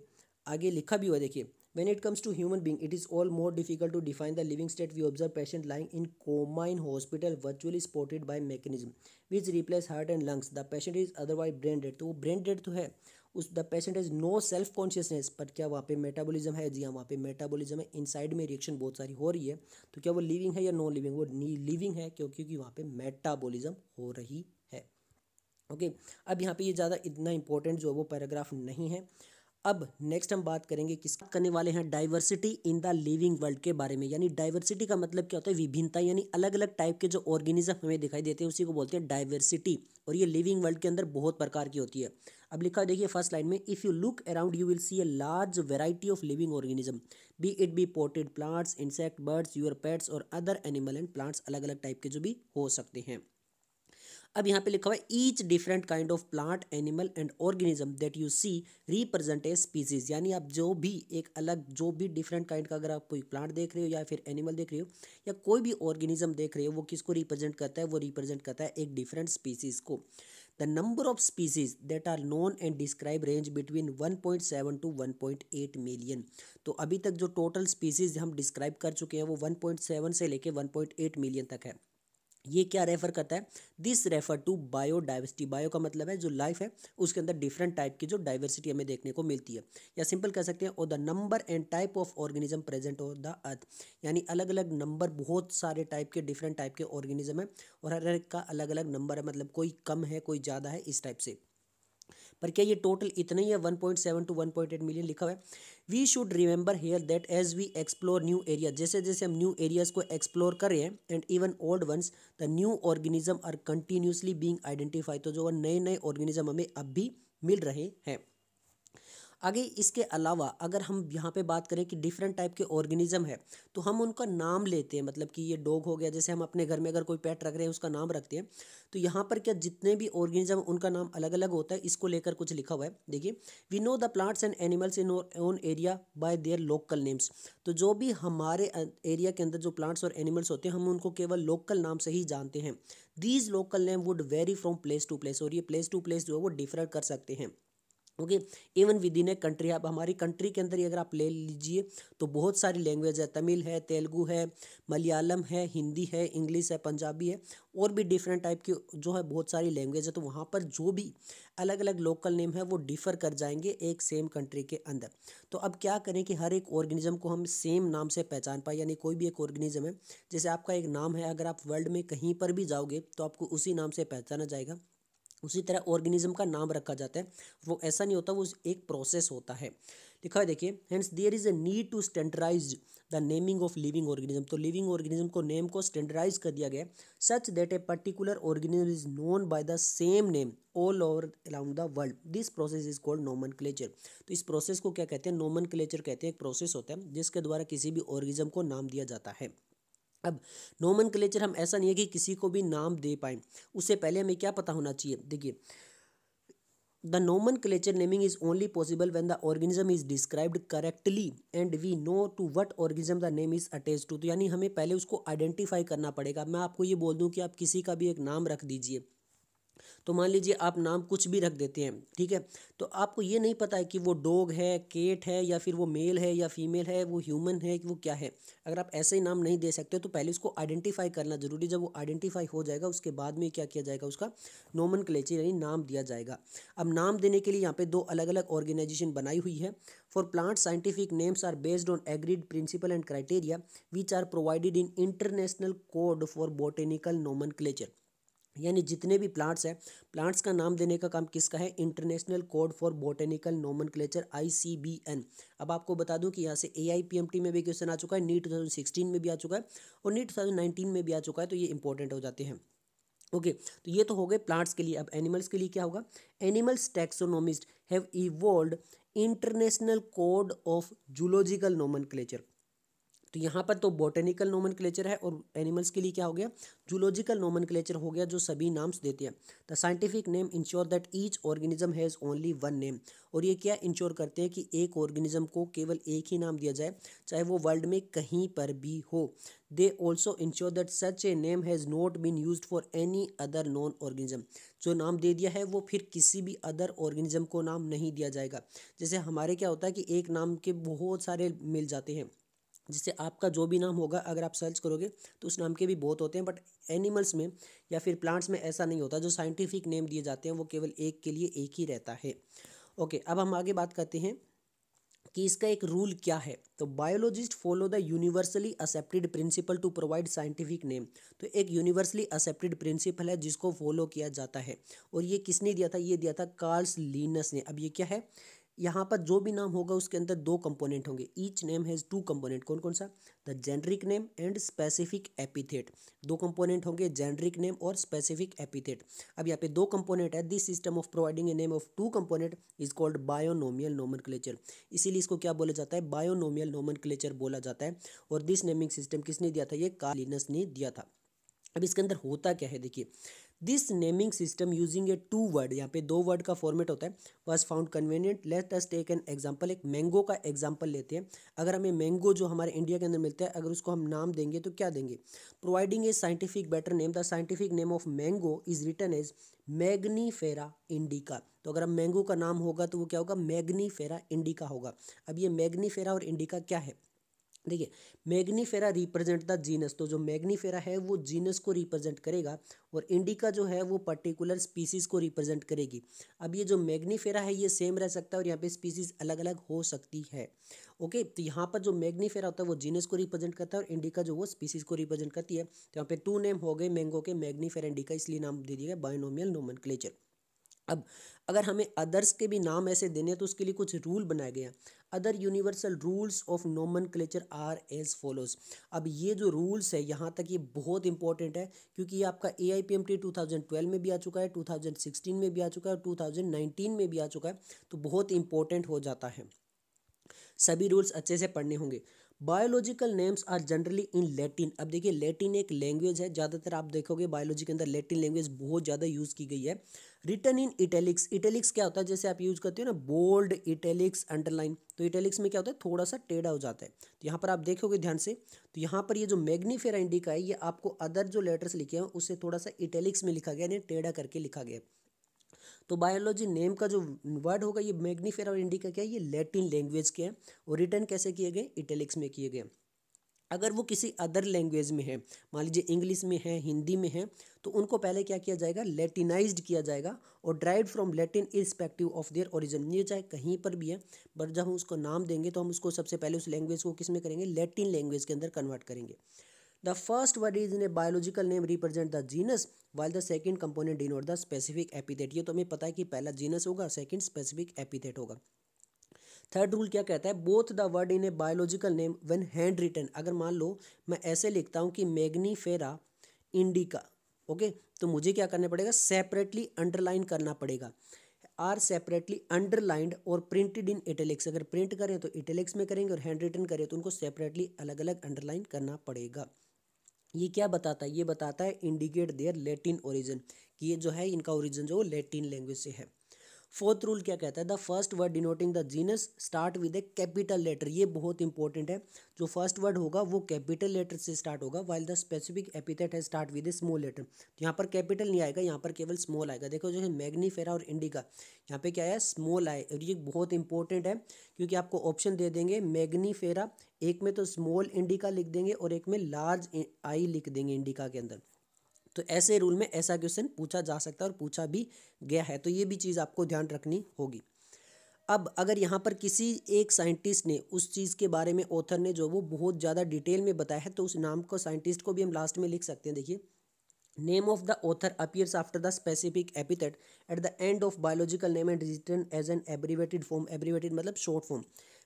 आगे लिखा भी हुआ देखिए, when it comes to human being it is all more difficult to define the living state we observe patient lying in coma in hospital virtually supported by mechanism which replace heart and lungs the patient is otherwise brain dead. तो वो brain dead तो है उस the patient is no self consciousness, पर क्या वहाँ पे metabolism है? जी हाँ, वहाँ पे मेटाबॉलिज्म है, इनसाइड में रिएक्शन बहुत सारी हो रही है। तो क्या वो लिविंग है या नॉन लिविंग? वो लिविंग है, क्यों? क्योंकि वहाँ पे मेटाबॉलिज्म हो रही है। ओके, अब यहाँ पे ये ज़्यादा इतना इंपॉर्टेंट जो है वो पैराग्राफ नहीं है। अब नेक्स्ट हम बात करेंगे, किसका करने वाले हैं, diversity in the living world के बारे में। यानी डाइवर्सिटी का मतलब क्या होता है? विभिन्नता, यानी अलग अलग टाइप के जो ऑर्गेनिज्म हमें दिखाई देते हैं उसी को बोलते हैं डाइवर्सिटी, और ये लिविंग वर्ल्ड के अंदर बहुत प्रकार की होती है। अब लिखा देखिए फर्स्ट लाइन में, if you look around you will see a large variety of living organism be it be potted plants insect birds your pets और अदर एनिमल एंड प्लांट्स। अलग अलग टाइप के जो भी हो सकते हैं। अब यहाँ पे लिखा हुआ है, each different kind of plant animal and organism that you see represent a species. यानी आप जो भी एक अलग जो भी डिफरेंट काइंड का, अगर आप कोई प्लांट देख रहे हो या फिर एनिमल देख रहे हो या कोई भी ऑर्गेनिज्म देख रहे हो, वो किसको रिप्रेजेंट करता है? वो रिप्रेजेंट करता है एक डिफरेंट स्पीसीज को। The number of species that are known and describe range between one point seven to one point eight million. तो अभी तक जो टोटल स्पीसीज हम डिस्क्राइब कर चुके हैं वो वन पॉइंट सेवन से लेके वन पॉइंट एट मिलियन तक है। ये क्या रेफर करता है? This refer to biodiversity. Bio का मतलब है जो लाइफ है उसके अंदर डिफरेंट टाइप की जो डाइवर्सिटी हमें देखने को मिलती है, या सिंपल कह सकते हैं और the number and type of organism present on the earth. यानी अलग अलग नंबर, बहुत सारे टाइप के डिफरेंट टाइप के ऑर्गेनिज्म है और हर एक का अलग अलग नंबर है, मतलब कोई कम है कोई ज़्यादा है इस टाइप से। पर क्या ये टोटल इतना ही है? One point seven to one point eight million लिखा हुआ है। We should remember here that as we explore new area, जैसे जैसे हम न्यू एरियाज को एक्सप्लोर कर रहे हैं and even old ones the new organism are continuously being identify. तो जो नए नए ऑर्गेनिज्म हमें अब भी मिल रहे हैं। आगे इसके अलावा अगर हम यहाँ पे बात करें कि डिफरेंट टाइप के ऑर्गेनिज्म है तो हम उनका नाम लेते हैं, मतलब कि ये डॉग हो गया, जैसे हम अपने घर में अगर कोई पेट रख रहे हैं उसका नाम रखते हैं। तो यहाँ पर क्या जितने भी ऑर्गेनिज्म उनका नाम अलग अलग होता है, इसको लेकर कुछ लिखा हुआ है। देखिए, we know the plants and animals in our own area by their local names. तो जो भी हमारे एरिया के अंदर जो प्लांट्स और एनिमल्स होते हैं हम उनको केवल लोकल नाम से ही जानते हैं। These local name would vary from place to place, और ये प्लेस टू प्लेस जो है वो डिफर कर सकते हैं। Okay, even within a country, आप हमारी कंट्री के अंदर ही अगर आप ले लीजिए तो बहुत सारी लैंग्वेज है, तमिल है, तेलुगु है, मलयालम है, हिंदी है, इंग्लिश है, पंजाबी है, और भी डिफरेंट टाइप की जो है बहुत सारी लैंग्वेज है। तो वहाँ पर जो भी अलग अलग लोकल नेम है वो डिफ़र कर जाएंगे एक सेम कंट्री के अंदर। तो अब क्या करें कि हर एक ऑर्गेनिज्म को हम सेम नाम से पहचान पाए, यानी कोई भी एक ऑर्गेनिज्म है, जैसे आपका एक नाम है, अगर आप वर्ल्ड में कहीं पर भी जाओगे तो आपको उसी नाम से पहचाना जाएगा। उसी तरह ऑर्गेनिज्म का नाम रखा जाता है, वो ऐसा नहीं होता, वो एक प्रोसेस होता है। लिखा है देखिए, hence there is a need to standardise the naming of living organism. तो लिविंग ऑर्गेनिज्म को नेम को स्टैंडर्डाइज कर दिया गया, such that a particular organism is known by the same name all over around the world. This process is called nomenclature. तो इस process को क्या कहते हैं? नोमेनक्लेचर कहते हैं। एक प्रोसेस होता है जिसके द्वारा किसी भी ऑर्गेनिज्म को नाम दिया जाता है। अब नोमेनक्लेचर हम ऐसा नहीं है कि किसी को भी नाम दे पाएं, उससे पहले हमें क्या पता होना चाहिए? देखिए, the nomenclature naming is only possible when the organism is described correctly and we know to what organism the name is attach to. तो यानी हमें पहले उसको आइडेंटिफाई करना पड़ेगा। मैं आपको ये बोल दूं कि आप किसी का भी एक नाम रख दीजिए, तो मान लीजिए आप नाम कुछ भी रख देते हैं, ठीक है, तो आपको ये नहीं पता है कि वो डॉग है, केट है, या फिर वो मेल है या फीमेल है, वो ह्यूमन है कि वो क्या है। अगर आप ऐसे ही नाम नहीं दे सकते तो पहले उसको आइडेंटिफाई करना ज़रूरी। जब वो आइडेंटिफाई हो जाएगा उसके बाद में क्या किया जाएगा? उसका नोमेनक्लेचर यानी नाम दिया जाएगा। अब नाम देने के लिए यहाँ पर दो अलग अलग ऑर्गेनाइजेशन बनाई हुई है। For plant scientific names are based on agreed principle and criteria which are provided in international code for botanical nomenclature. यानी जितने भी प्लांट्स हैं, प्लांट्स का नाम देने का काम किसका है? International code for botanical nomenclature I C B N. अब आपको बता दूं कि यहाँ से A I P M T में भी क्वेश्चन आ चुका है, नीट दो हज़ार सोलह में भी आ चुका है और नीट दो हज़ार उन्नीस में भी आ चुका है, तो ये इंपॉर्टेंट हो जाते हैं। ओके, तो ये तो हो गए प्लांट्स के लिए। अब एनिमल्स के लिए क्या होगा? Animals taxonomist have evolved international code of zoological nomenclature. तो यहाँ पर तो बॉटेनिकल नोमेनक्लेचर है और एनिमल्स के लिए क्या हो गया? जूलॉजिकल नोमेनक्लेचर हो गया, जो सभी नाम्स देते हैं। The scientific name ensure that each organism has only one name. और ये क्या इंश्योर करते हैं कि एक ऑर्गेनिज्म को केवल एक ही नाम दिया जाए, चाहे वो वर्ल्ड में कहीं पर भी हो। They also ensure that such a name has not been use for any other known organism. जो नाम दे दिया है वो फिर किसी भी अदर ऑर्गेनिज्म को नाम नहीं दिया जाएगा। जैसे हमारे क्या होता है कि एक नाम के बहुत सारे मिल जाते हैं, जिससे आपका जो भी नाम होगा अगर आप सर्च करोगे तो उस नाम के भी बहुत होते हैं। बट एनिमल्स में या फिर प्लांट्स में ऐसा नहीं होता, जो साइंटिफिक नेम दिए जाते हैं वो केवल एक के लिए एक ही रहता है। ओके, अब हम आगे बात करते हैं कि इसका एक रूल क्या है। तो biologist follow the universally accepted principle to provide scientific name. तो एक यूनिवर्सली एक्सेप्टेड प्रिंसिपल है जिसको फॉलो किया जाता है, और ये किसने दिया था? ये दिया था कार्ल लीनस ने। अब ये क्या है? यहाँ पर जो भी नाम होगा उसके अंदर दो कंपोनेंट होंगे। Each name has two component. कौन कौन सा? The generic name and specific epithet. दो कंपोनेंट होंगे, जेनरिक नेम और स्पेसिफिक एपिथेट। अब यहाँ पे दो कंपोनेंट है। This system of providing a name of two component is called binomial nomenclature. इसीलिए इसको क्या बोला जाता है? बायोनोमियल नोमेनक्लेचर बोला जाता है। और दिस नेमिंग सिस्टम किसने दिया था? ये कार्ल लिनस ने दिया था। अब इसके अंदर होता क्या है? देखिए, this naming system using a two word, यहाँ पे दो वर्ड का फॉर्मेट होता है, was found convenient. Let us take an example. एक मैंगो का एग्जाम्पल लेते हैं। अगर हमें मैंगो जो हमारे इंडिया के अंदर मिलता है, अगर उसको हम नाम देंगे तो क्या देंगे? Providing a scientific better name. The scientific name of mango is written as Mangifera indica. तो अगर हम मैंगो का नाम होगा तो वो क्या होगा? मैग्नीफेरा इंडिका होगा। अब ये मैग्नीफेरा और इंडिका क्या है? देखिए, मैग्नीफेरा रिप्रेजेंट द जीनस। तो जो मैग्नीफेरा है वो जीनस को रिप्रेजेंट करेगा, और इंडिका जो है वो पर्टिकुलर स्पीसीज को रिप्रेजेंट करेगी। अब ये जो मैग्नीफेरा है ये सेम रह सकता है और यहाँ पे स्पीसीज अलग अलग हो सकती है। ओके, तो यहाँ पर जो मैग्नीफेरा होता है वो जीनस को रिप्रेजेंट करता है और इंडिका जो वो स्पीसीज को रिप्रेजेंट करती है। तो यहाँ पे टू नेम हो गए मैंगो के, मैग्नीफेरा इंडिका, इसलिए नाम दे दिया गया बायोनोमियल नोमेनक्लेचर। अब अगर हमें अदर्स के भी नाम ऐसे देने हैं तो उसके लिए कुछ रूल बनाए गए हैं। Other universal rules of nomenclature are as follows. अब ये जो रूल्स है, यहाँ तक ये बहुत इंपॉर्टेंट है, क्योंकि ये आपका A I P M T दो हज़ार बारह में भी आ चुका है, दो हज़ार सोलह में भी आ चुका है और दो हज़ार उन्नीस में भी आ चुका है, तो बहुत इंपॉर्टेंट हो जाता है। सभी रूल्स अच्छे से पढ़ने होंगे। Biological names are generally in Latin. अब देखिए, लैटिन एक लैंग्वेज है, ज़्यादातर आप देखोगे बायोलॉजी के अंदर लैटिन लैंग्वेज बहुत ज़्यादा यूज़ की गई है। Written in italics. इटैलिक्स क्या होता है? जैसे आप यूज़ करते हो ना बोल्ड, इटैलिक्स, अंडरलाइन, तो इटैलिक्स में क्या होता है? थोड़ा सा टेढ़ा हो जाता है। तो यहाँ पर आप देखोगे ध्यान से, तो यहाँ पर ये जो मैग्नीफेरा इंडिका है, ये आपको अदर जो लेटर्स लिखे हैं उससे थोड़ा सा इटैलिक्स में लिखा गया, यानी टेढ़ा करके लिखा गया। तो बायोलॉजी नेम का जो वर्ड होगा ये मैग्निफेरा और इंडिका क्या है, ये लैटिन लैंग्वेज के हैं और रिटर्न कैसे किए गए, इटैलिक्स में किए गए। अगर वो किसी अदर लैंग्वेज में है, मान लीजिए इंग्लिश में है, हिंदी में है, तो उनको पहले क्या किया जाएगा, लैटिनाइज्ड किया जाएगा और derived from Latin irrespective of their origin. ये चाहे कहीं पर भी है, बट जब हम उसको नाम देंगे तो हम उसको सबसे पहले उस लैंग्वेज को किस में करेंगे, लैटिन लैंग्वेज के अंदर कन्वर्ट करेंगे। The first word is in a biological name represent the genus, while the second component denote the specific epithet। ये तो हमें पता है कि पहला genus होगा, second specific epithet होगा। थर्ड रूल क्या कहता है, both the word in a biological name when hand written. अगर मान लो मैं ऐसे लिखता हूँ कि मैग्निफेरा इंडिका, ओके, तो मुझे क्या करना पड़ेगा, सेपरेटली अंडरलाइन करना पड़ेगा। आर सेपरेटली अंडरलाइंड और प्रिंटेड इन इटैलिक्स, अगर प्रिंट करें तो इटैलिक्स में करेंगे और हैंड रिटन करें तो उनको सेपरेटली अलग अलग अंडरलाइन करना पड़ेगा। ये क्या बताता है, ये बताता है इंडिकेट देयर लैटिन ओरिजिन, कि ये जो है इनका ओरिजिन जो लैटिन लैंग्वेज से है। फोर्थ रूल क्या कहता है, the first word denoting the genus start with a capital letter. ये बहुत इंपॉर्टेंट है, जो फर्स्ट वर्ड होगा वो कैपिटल लेटर से स्टार्ट होगा, वाइल द स्पेसिफिक एपिथेट है start with a small letter. तो यहाँ पर कैपिटल नहीं आएगा, यहाँ पर केवल स्मॉल आएगा। देखो जो है मैग्निफेरा और इंडिका, यहाँ पे क्या है, स्मॉल आए, और ये बहुत इंपॉर्टेंट है क्योंकि आपको ऑप्शन दे देंगे मैग्निफेरा, एक में तो स्मॉल इंडिका लिख देंगे और एक में लार्ज आई लिख देंगे इंडिका के अंदर। तो ऐसे रूल में ऐसा क्वेश्चन पूछा जा सकता है और पूछा भी गया है, तो ये भी चीज़ आपको ध्यान रखनी होगी। अब अगर यहाँ पर किसी एक साइंटिस्ट ने उस चीज़ के बारे में, ऑथर ने जो वो बहुत ज़्यादा डिटेल में बताया है, तो उस नाम को, साइंटिस्ट को भी हम लास्ट में लिख सकते हैं। देखिए, name of the author appears after the specific epithet at the end of biological name and written as an abbreviated form. Abbreviated मतलब शॉर्ट फॉर्म।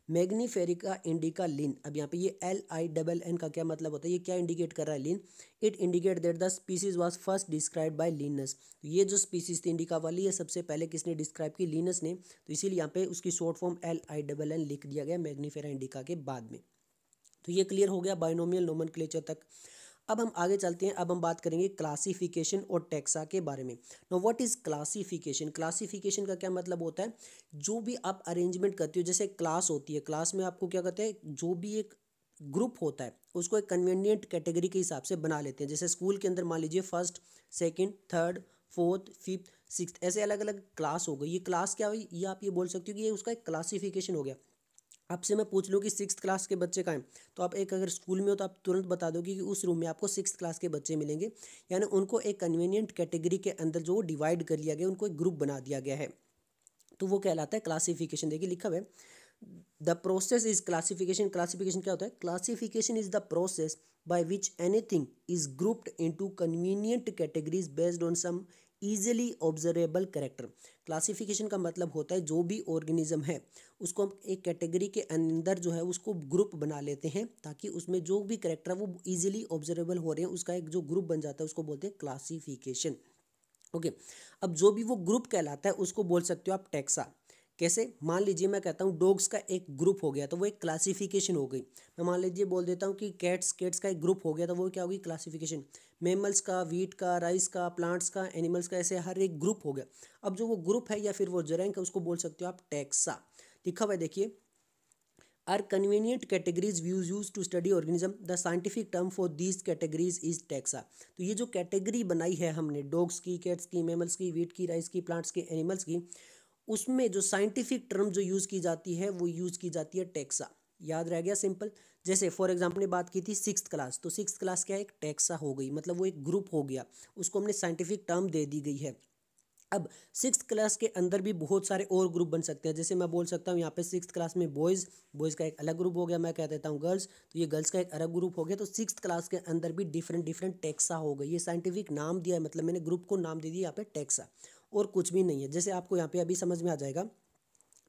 मैग्निफेरिका इंडिका लिन, अब यहाँ पे ये एल आई डबल एन का क्या मतलब होता है, ये क्या इंडिकेट कर रहा है, Linn. It indicate that the species was first described by Linnaeus. ये जो स्पीसीज थी इंडिका वाली, ये सबसे पहले किसने डिस्क्राइब की, लीनस ने, तो इसीलिए यहाँ पे उसकी short form L I double N लिख दिया गया मैग्निफेरा इंडिका के बाद में। तो ये क्लियर हो गया बाइनोमियल नोमेनक्लेचर तक। अब हम आगे चलते हैं, अब हम बात करेंगे क्लासिफिकेशन और टैक्सा के बारे में। Now what is classification. Classification का क्या मतलब होता है, जो भी आप अरेंजमेंट करते हो, जैसे क्लास होती है, क्लास में आपको क्या कहते हैं, जो भी एक ग्रुप होता है उसको एक कन्वीनियंट कैटेगरी के हिसाब से बना लेते हैं। जैसे स्कूल के अंदर मान लीजिए first, second, third, fourth, fifth, sixth, ऐसे अलग अलग क्लास हो गई। ये क्लास क्या हुई, ये आप ये बोल सकते हो कि ये उसका एक क्लासिफिकेशन हो गया। आपसे मैं पूछ लूँ कि सिक्स्थ क्लास के बच्चे कहाँ हैं, तो आप एक, अगर स्कूल में हो तो आप तुरंत बता दोगे कि उस रूम में आपको सिक्स्थ क्लास के बच्चे मिलेंगे, यानी उनको एक कन्वीनियंट कैटेगरी के अंदर जो डिवाइड कर लिया गया, उनको एक ग्रुप बना दिया गया है, तो वो कहलाता है क्लासिफिकेशन। देखिए लिखा हुआ है the process is classification. Classification क्या होता है, classification is the process by which anything is grouped into convenient categories based on some easily observable character. Classification का मतलब होता है जो भी ऑर्गेनिज्म है उसको हम एक कैटेगरी के अंदर जो है उसको ग्रुप बना लेते हैं, ताकि उसमें जो भी कैरेक्टर है वो ईजिली ऑब्जर्वेबल हो रहे हैं, उसका एक जो ग्रुप बन जाता है उसको बोलते हैं क्लासिफिकेशन। ओके, अब जो भी वो ग्रुप कहलाता है उसको बोल सकते हो आप टैक्सा। कैसे, मान लीजिए मैं कहता हूँ डॉग्स का एक ग्रुप हो गया, तो वो एक क्लासिफिकेशन हो गई। मैं मान लीजिए बोल देता हूँ कि कैट्स, कैट्स का एक ग्रुप हो गया, तो वो क्या होगी, क्लासिफिकेशन। मेमल्स का, वीट का, राइस का, प्लांट्स का, एनिमल्स का, ऐसे हर एक ग्रुप हो गया। अब जो वो ग्रुप है या फिर वो जो रैंक है उसको बोल सकते हो आप टैक्सा। लिखा हुआ देखिए, are convenient categories views use to study organism, the scientific term for these categories is taxa. तो ये जो कैटेगरी बनाई है हमने डॉग्स की, कैट्स की, मेमल्स की, वीट की, राइस की, प्लांट्स की, एनिमल्स की, उसमें जो साइंटिफिक टर्म जो यूज़ की जाती है वो यूज़ की जाती है टैक्सा। याद रह गया, सिंपल। जैसे फॉर एग्जांपल ने बात की थी सिक्स्थ क्लास, तो सिक्स्थ क्लास क्या है, एक टैक्सा हो गई, मतलब वो एक ग्रुप हो गया, उसको हमने साइंटिफिक टर्म दे दी गई है। अब सिक्स्थ क्लास के अंदर भी बहुत सारे और ग्रुप बन सकते हैं। जैसे मैं बोल सकता हूँ यहाँ पे सिक्स्थ क्लास में बॉयज़, बॉयज़ का एक अलग ग्रुप हो गया, मैं कह देता हूँ गर्ल्स, तो ये गर्ल्स का एक अलग ग्रुप हो गया। तो सिक्स्थ क्लास के अंदर भी डिफरेंट डिफरेंट टैक्सा हो गई। ये साइंटिफिक नाम दिया है, मतलब मैंने ग्रुप को नाम दे दिया यहाँ पे टैक्सा, और कुछ भी नहीं है। जैसे आपको यहाँ पे अभी समझ में आ जाएगा।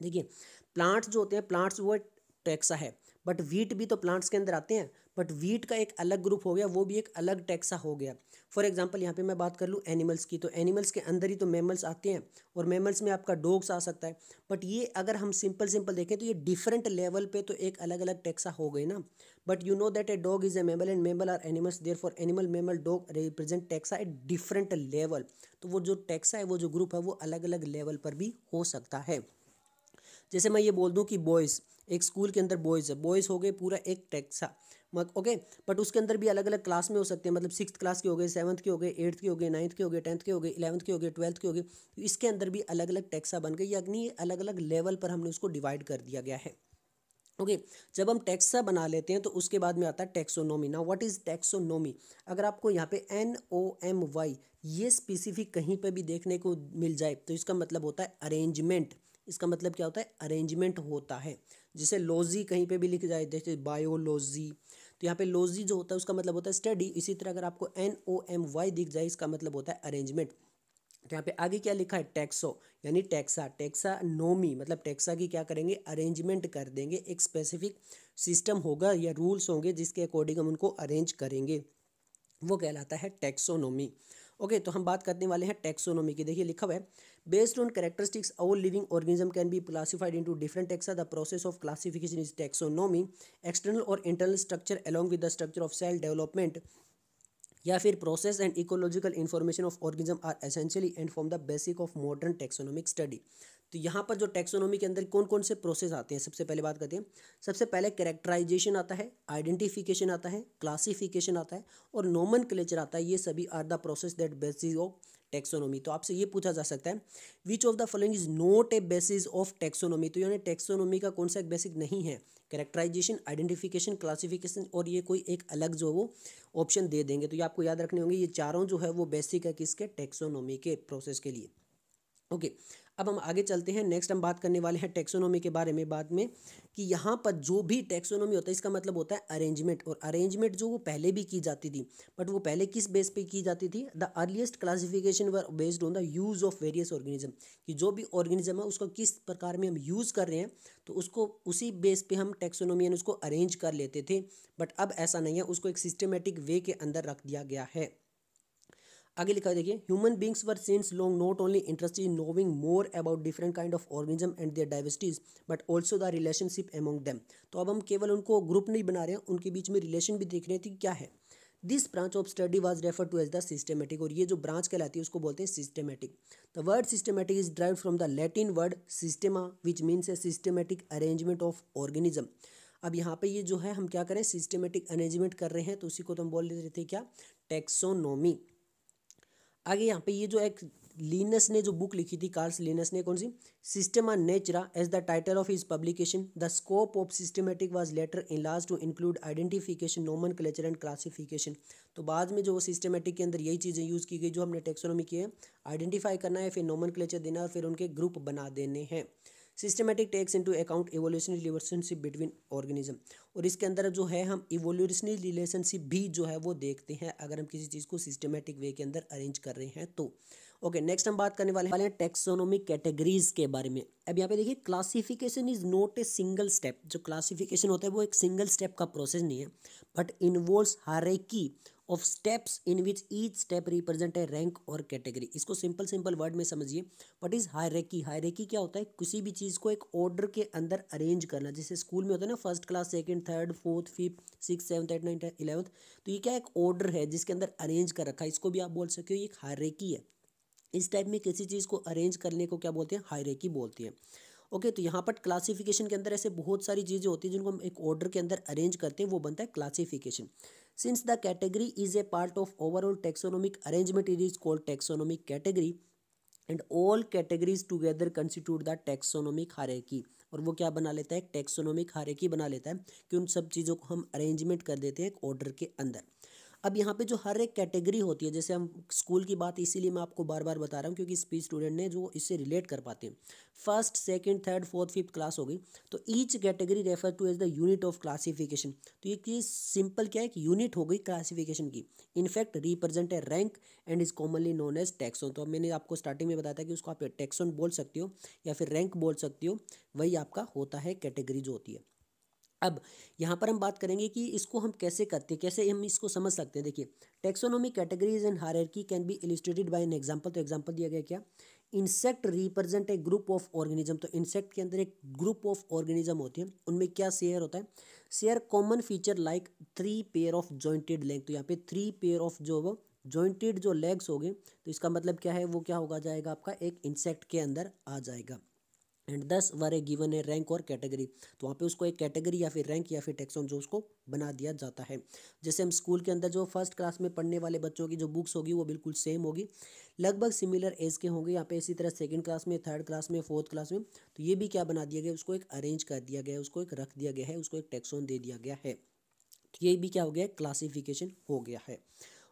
देखिए प्लांट्स जो होते हैं, प्लांट्स वो टैक्सा है, बट वीट भी तो प्लांट्स के अंदर आते हैं, बट वीट का एक अलग ग्रुप हो गया, वो भी एक अलग टैक्सा हो गया। फॉर एग्जांपल यहाँ पे मैं बात कर लूँ एनिमल्स की, तो एनिमल्स के अंदर ही तो मैमल्स आते हैं, और मैमल्स में आपका डॉग्स आ सकता है। बट ये अगर हम सिंपल सिंपल देखें तो ये डिफरेंट लेवल पे तो एक अलग अलग टैक्सा हो गए ना। But you know that a dog is a mammal and mammal are animals, therefore animal mammal dog represent taxa at different level. तो वो जो टैक्सा है, वो जो ग्रुप है, वो अलग अलग लेवल पर भी हो सकता है। जैसे मैं ये बोल दूँ कि बॉयज़, एक स्कूल के अंदर बॉयज़ है, बॉयज़ हो गए पूरा एक टैक्सा, ओके, बट उसके अंदर भी अलग अलग क्लास में हो सकते हैं, मतलब सिक्स्थ क्लास के हो गए, सेवन्थ के हो गए, एट्थ के हो गए, नाइन्थ के हो गए, टेंथ के हो गए, इलेवंथ के हो गए, ट्वेल्थ के हो गए, तो इसके अंदर भी अलग अलग टैक्सा बन गए, यानी अलग अलग लेवल पर हमने उसको डिवाइड कर दिया गया है। ओके okay, जब हम टैक्सा बना लेते हैं तो उसके बाद में आता है taxonomy. Now what is taxonomy? अगर आपको यहाँ पे एन ओ एम वाई ये स्पेसिफिक कहीं पे भी देखने को मिल जाए तो इसका मतलब होता है अरेंजमेंट। इसका मतलब क्या होता है? अरेंजमेंट होता है। जैसे लॉजी कहीं पे भी लिख जाए, जैसे बायोलॉजी, तो यहाँ पे लॉजी जो होता है उसका मतलब होता है स्टडी। इसी तरह अगर आपको एन ओ एम वाई दिख जाए इसका मतलब होता है अरेंजमेंट। तो यहाँ पे आगे क्या लिखा है? टैक्सो यानी टैक्सा, टैक्सानोमी मतलब टैक्सा की क्या करेंगे? अरेंजमेंट कर देंगे। एक स्पेसिफिक सिस्टम होगा या रूल्स होंगे जिसके अकॉर्डिंग हम उनको अरेंज करेंगे, वो कहलाता है टैक्सोनोमी। ओके okay, तो हम बात करने वाले हैं टैक्सोनॉमी की। देखिए लिखा हुआ है, based on characteristics all living organism can be classified into different taxa. The process of classification is taxonomy. External और internal structure along with the structure of cell development या फिर process and ecological information of organism are essentially and form the basic of modern taxonomic study. तो यहाँ पर जो taxonomy के अंदर कौन कौन से प्रोसेस आते हैं, सबसे पहले बात करते हैं। सबसे पहले कैरेक्टराइजेशन आता है, आइडेंटिफिकेशन आता है, क्लासिफिकेशन आता है और नोमेनक्लेचर आता है। ये सभी are the process that basis of taxonomy. तो आपसे ये पूछा जा सकता है, which of the following is not a basis of taxonomy? तो यानी टैक्सोनॉमी का कौन सा एक बेसिक नहीं है? कैरेक्टराइजेशन, आइडेंटिफिकेशन, क्लासिफिकेशन और ये कोई एक अलग जो वो ऑप्शन दे देंगे। तो ये आपको याद रखने होंगे, ये चारों जो है वो बेसिक है किसके? टैक्सोनॉमी के प्रोसेस के लिए। ओके okay, अब हम आगे चलते हैं। नेक्स्ट हम बात करने वाले हैं टैक्सोनॉमी के बारे में बाद में, कि यहाँ पर जो भी टैक्सोनॉमी होता है इसका मतलब होता है अरेंजमेंट। और अरेंजमेंट जो वो पहले भी की जाती थी, बट वो पहले किस बेस पे की जाती थी? The earliest classification were based on the use of various organism, कि जो भी ऑर्गेनिज्म है उसको किस प्रकार में हम यूज़ कर रहे हैं तो उसको उसी बेस पे हम टैक्सोनॉमी यानी उसको अरेंज कर लेते थे। बट अब ऐसा नहीं है, उसको एक सिस्टमेटिक वे के अंदर रख दिया गया है। आगे लिखा है, देखिए, human beings were since long not only interested in knowing more about different kind of organism and their diversities but also the relationship among them. तो अब हम केवल उनको ग्रुप नहीं बना रहे हैं, उनके बीच में रिलेशन भी देख रहे थे क्या है। This branch of study was refer to as the systematic, और ये जो ब्रांच कहलाती है उसको बोलते हैं systematic. The word systematic is derived from the Latin word systema which means a systematic arrangement of organism. अब यहाँ पे ये जो है हम क्या करें, सिस्टमेटिक अरेंजमेंट कर रहे हैं, तो उसी को तो हम बोल रहे थे क्या? टैक्सोनॉमी। आगे यहाँ पे ये जो एक लीनस ने जो बुक लिखी थी, कार्ल लीनस ने, कौन सी? Systema Naturae as the title of his publication. The scope of systematic was later enlarged to include identification, nomenclature and classification. तो बाद में जो सिस्टमेटिक के अंदर यही चीज़ें यूज़ की गई जो हमने टैक्सोनॉमी की है, आइडेंटिफाई करना है, फिर नोमेनक्लेचर देना है और फिर उनके ग्रुप बना देने हैं। Systematic takes into account evolutionary relationship between organism, और इसके अंदर जो है हम इवोल्यूशनरी रिलेशनशिप भी जो है वो देखते हैं अगर हम किसी चीज़ को सिस्टमेटिक वे के अंदर अरेंज कर रहे हैं तो। ओके okay, नेक्स्ट हम बात करने वाले वाले हैं टैक्सोनॉमिक कैटेगरीज के बारे में। अब यहाँ पे देखिए, classification is not a single step. जो क्लासिफिकेशन होता है वो एक सिंगल स्टेप का प्रोसेस नहीं है, but involves hierarchy of steps in which each step represent है रैंक और कैटेगरी। इसको सिंपल सिंपल वर्ड में समझिए, व्हाट इज हायरार्की? हायरार्की क्या होता है? किसी भी चीज़ को एक ऑर्डर के अंदर अरेंज करना। जैसे स्कूल में होता है ना, first class, second, third, fourth, fifth, six, seventh, eight, ninth, eleventh. तो ये क्या एक ऑर्डर है जिसके अंदर अरेंज कर रखा है, इसको भी आप बोल सकते हो ये एक हायरार्की है। इस टाइप में किसी चीज़ को अरेंज करने को क्या बोलते हैं? हायरार्की बोलते हैं। ओके okay, तो यहाँ पर क्लासिफिकेशन के अंदर ऐसे बहुत सारी चीज़ें होती हैं जिनको हम एक ऑर्डर के अंदर अरेंज करते हैं, वो बनता है classification. Since the category is a part of overall taxonomic arrangement it is called taxonomic category and all categories together constitute the taxonomic hierarchy. और वो क्या बना लेता है? एक टैक्सोनॉमिक हायरार्की बना लेता है, कि उन सब चीज़ों को हम अरेंजमेंट कर देते हैं एक ऑर्डर के अंदर। अब यहाँ पे जो हर एक कैटेगरी होती है, जैसे हम स्कूल की बात इसीलिए मैं आपको बार बार बता रहा हूँ क्योंकि स्पीच स्टूडेंट ने जो इससे रिलेट कर पाते हैं, first, second, third, fourth, fifth class हो गई, तो each category refer to as the unit of classification. तो ये चीज़ सिंपल क्या है कि यूनिट हो गई क्लासिफिकेशन की। इनफैक्ट रिप्रेजेंट है rank and is commonly known as taxon. तो मैंने आपको स्टार्टिंग में बताया था कि उसको आप टैक्सोन बोल सकते हो या फिर रैंक बोल सकते हो, वही आपका होता है कैटेगरी जो होती है। अब यहाँ पर हम बात करेंगे कि इसको हम कैसे करते हैं, कैसे हम इसको समझ सकते हैं। देखिए, taxonomy categories and hierarchy can be illustrated by an example. तो एग्जांपल दिया गया क्या? Insect represent a group of organism. तो इंसेक्ट के अंदर एक ग्रुप ऑफ ऑर्गेनिज्म होते हैं, उनमें क्या शेयर होता है? Share common feature like three pair of jointed leg. तो यहाँ पे थ्री पेयर ऑफ जो वो जॉइंटेड जो लेग्स हो गए, तो इसका मतलब क्या है? वो क्या होगा जाएगा आपका एक इंसेक्ट के अंदर आ जाएगा। एंड दस वारे गिवन है रैंक और कैटेगरी, तो वहाँ पे उसको एक कैटेगरी या फिर रैंक या फिर टैक्सोन जो उसको बना दिया जाता है। जैसे हम स्कूल के अंदर जो फर्स्ट क्लास में पढ़ने वाले बच्चों की जो बुक्स होगी वो बिल्कुल सेम होगी, लगभग सिमिलर एज के होंगे। यहाँ पे इसी तरह सेकंड क्लास में, थर्ड क्लास में, फोर्थ क्लास में, तो ये भी क्या बना दिया गया, उसको एक अरेंज कर दिया गया है, उसको एक रख दिया गया है, उसको एक टैक्सोन दे दिया गया है। तो ये भी क्या हो गया, क्लासीफिकेशन हो गया है।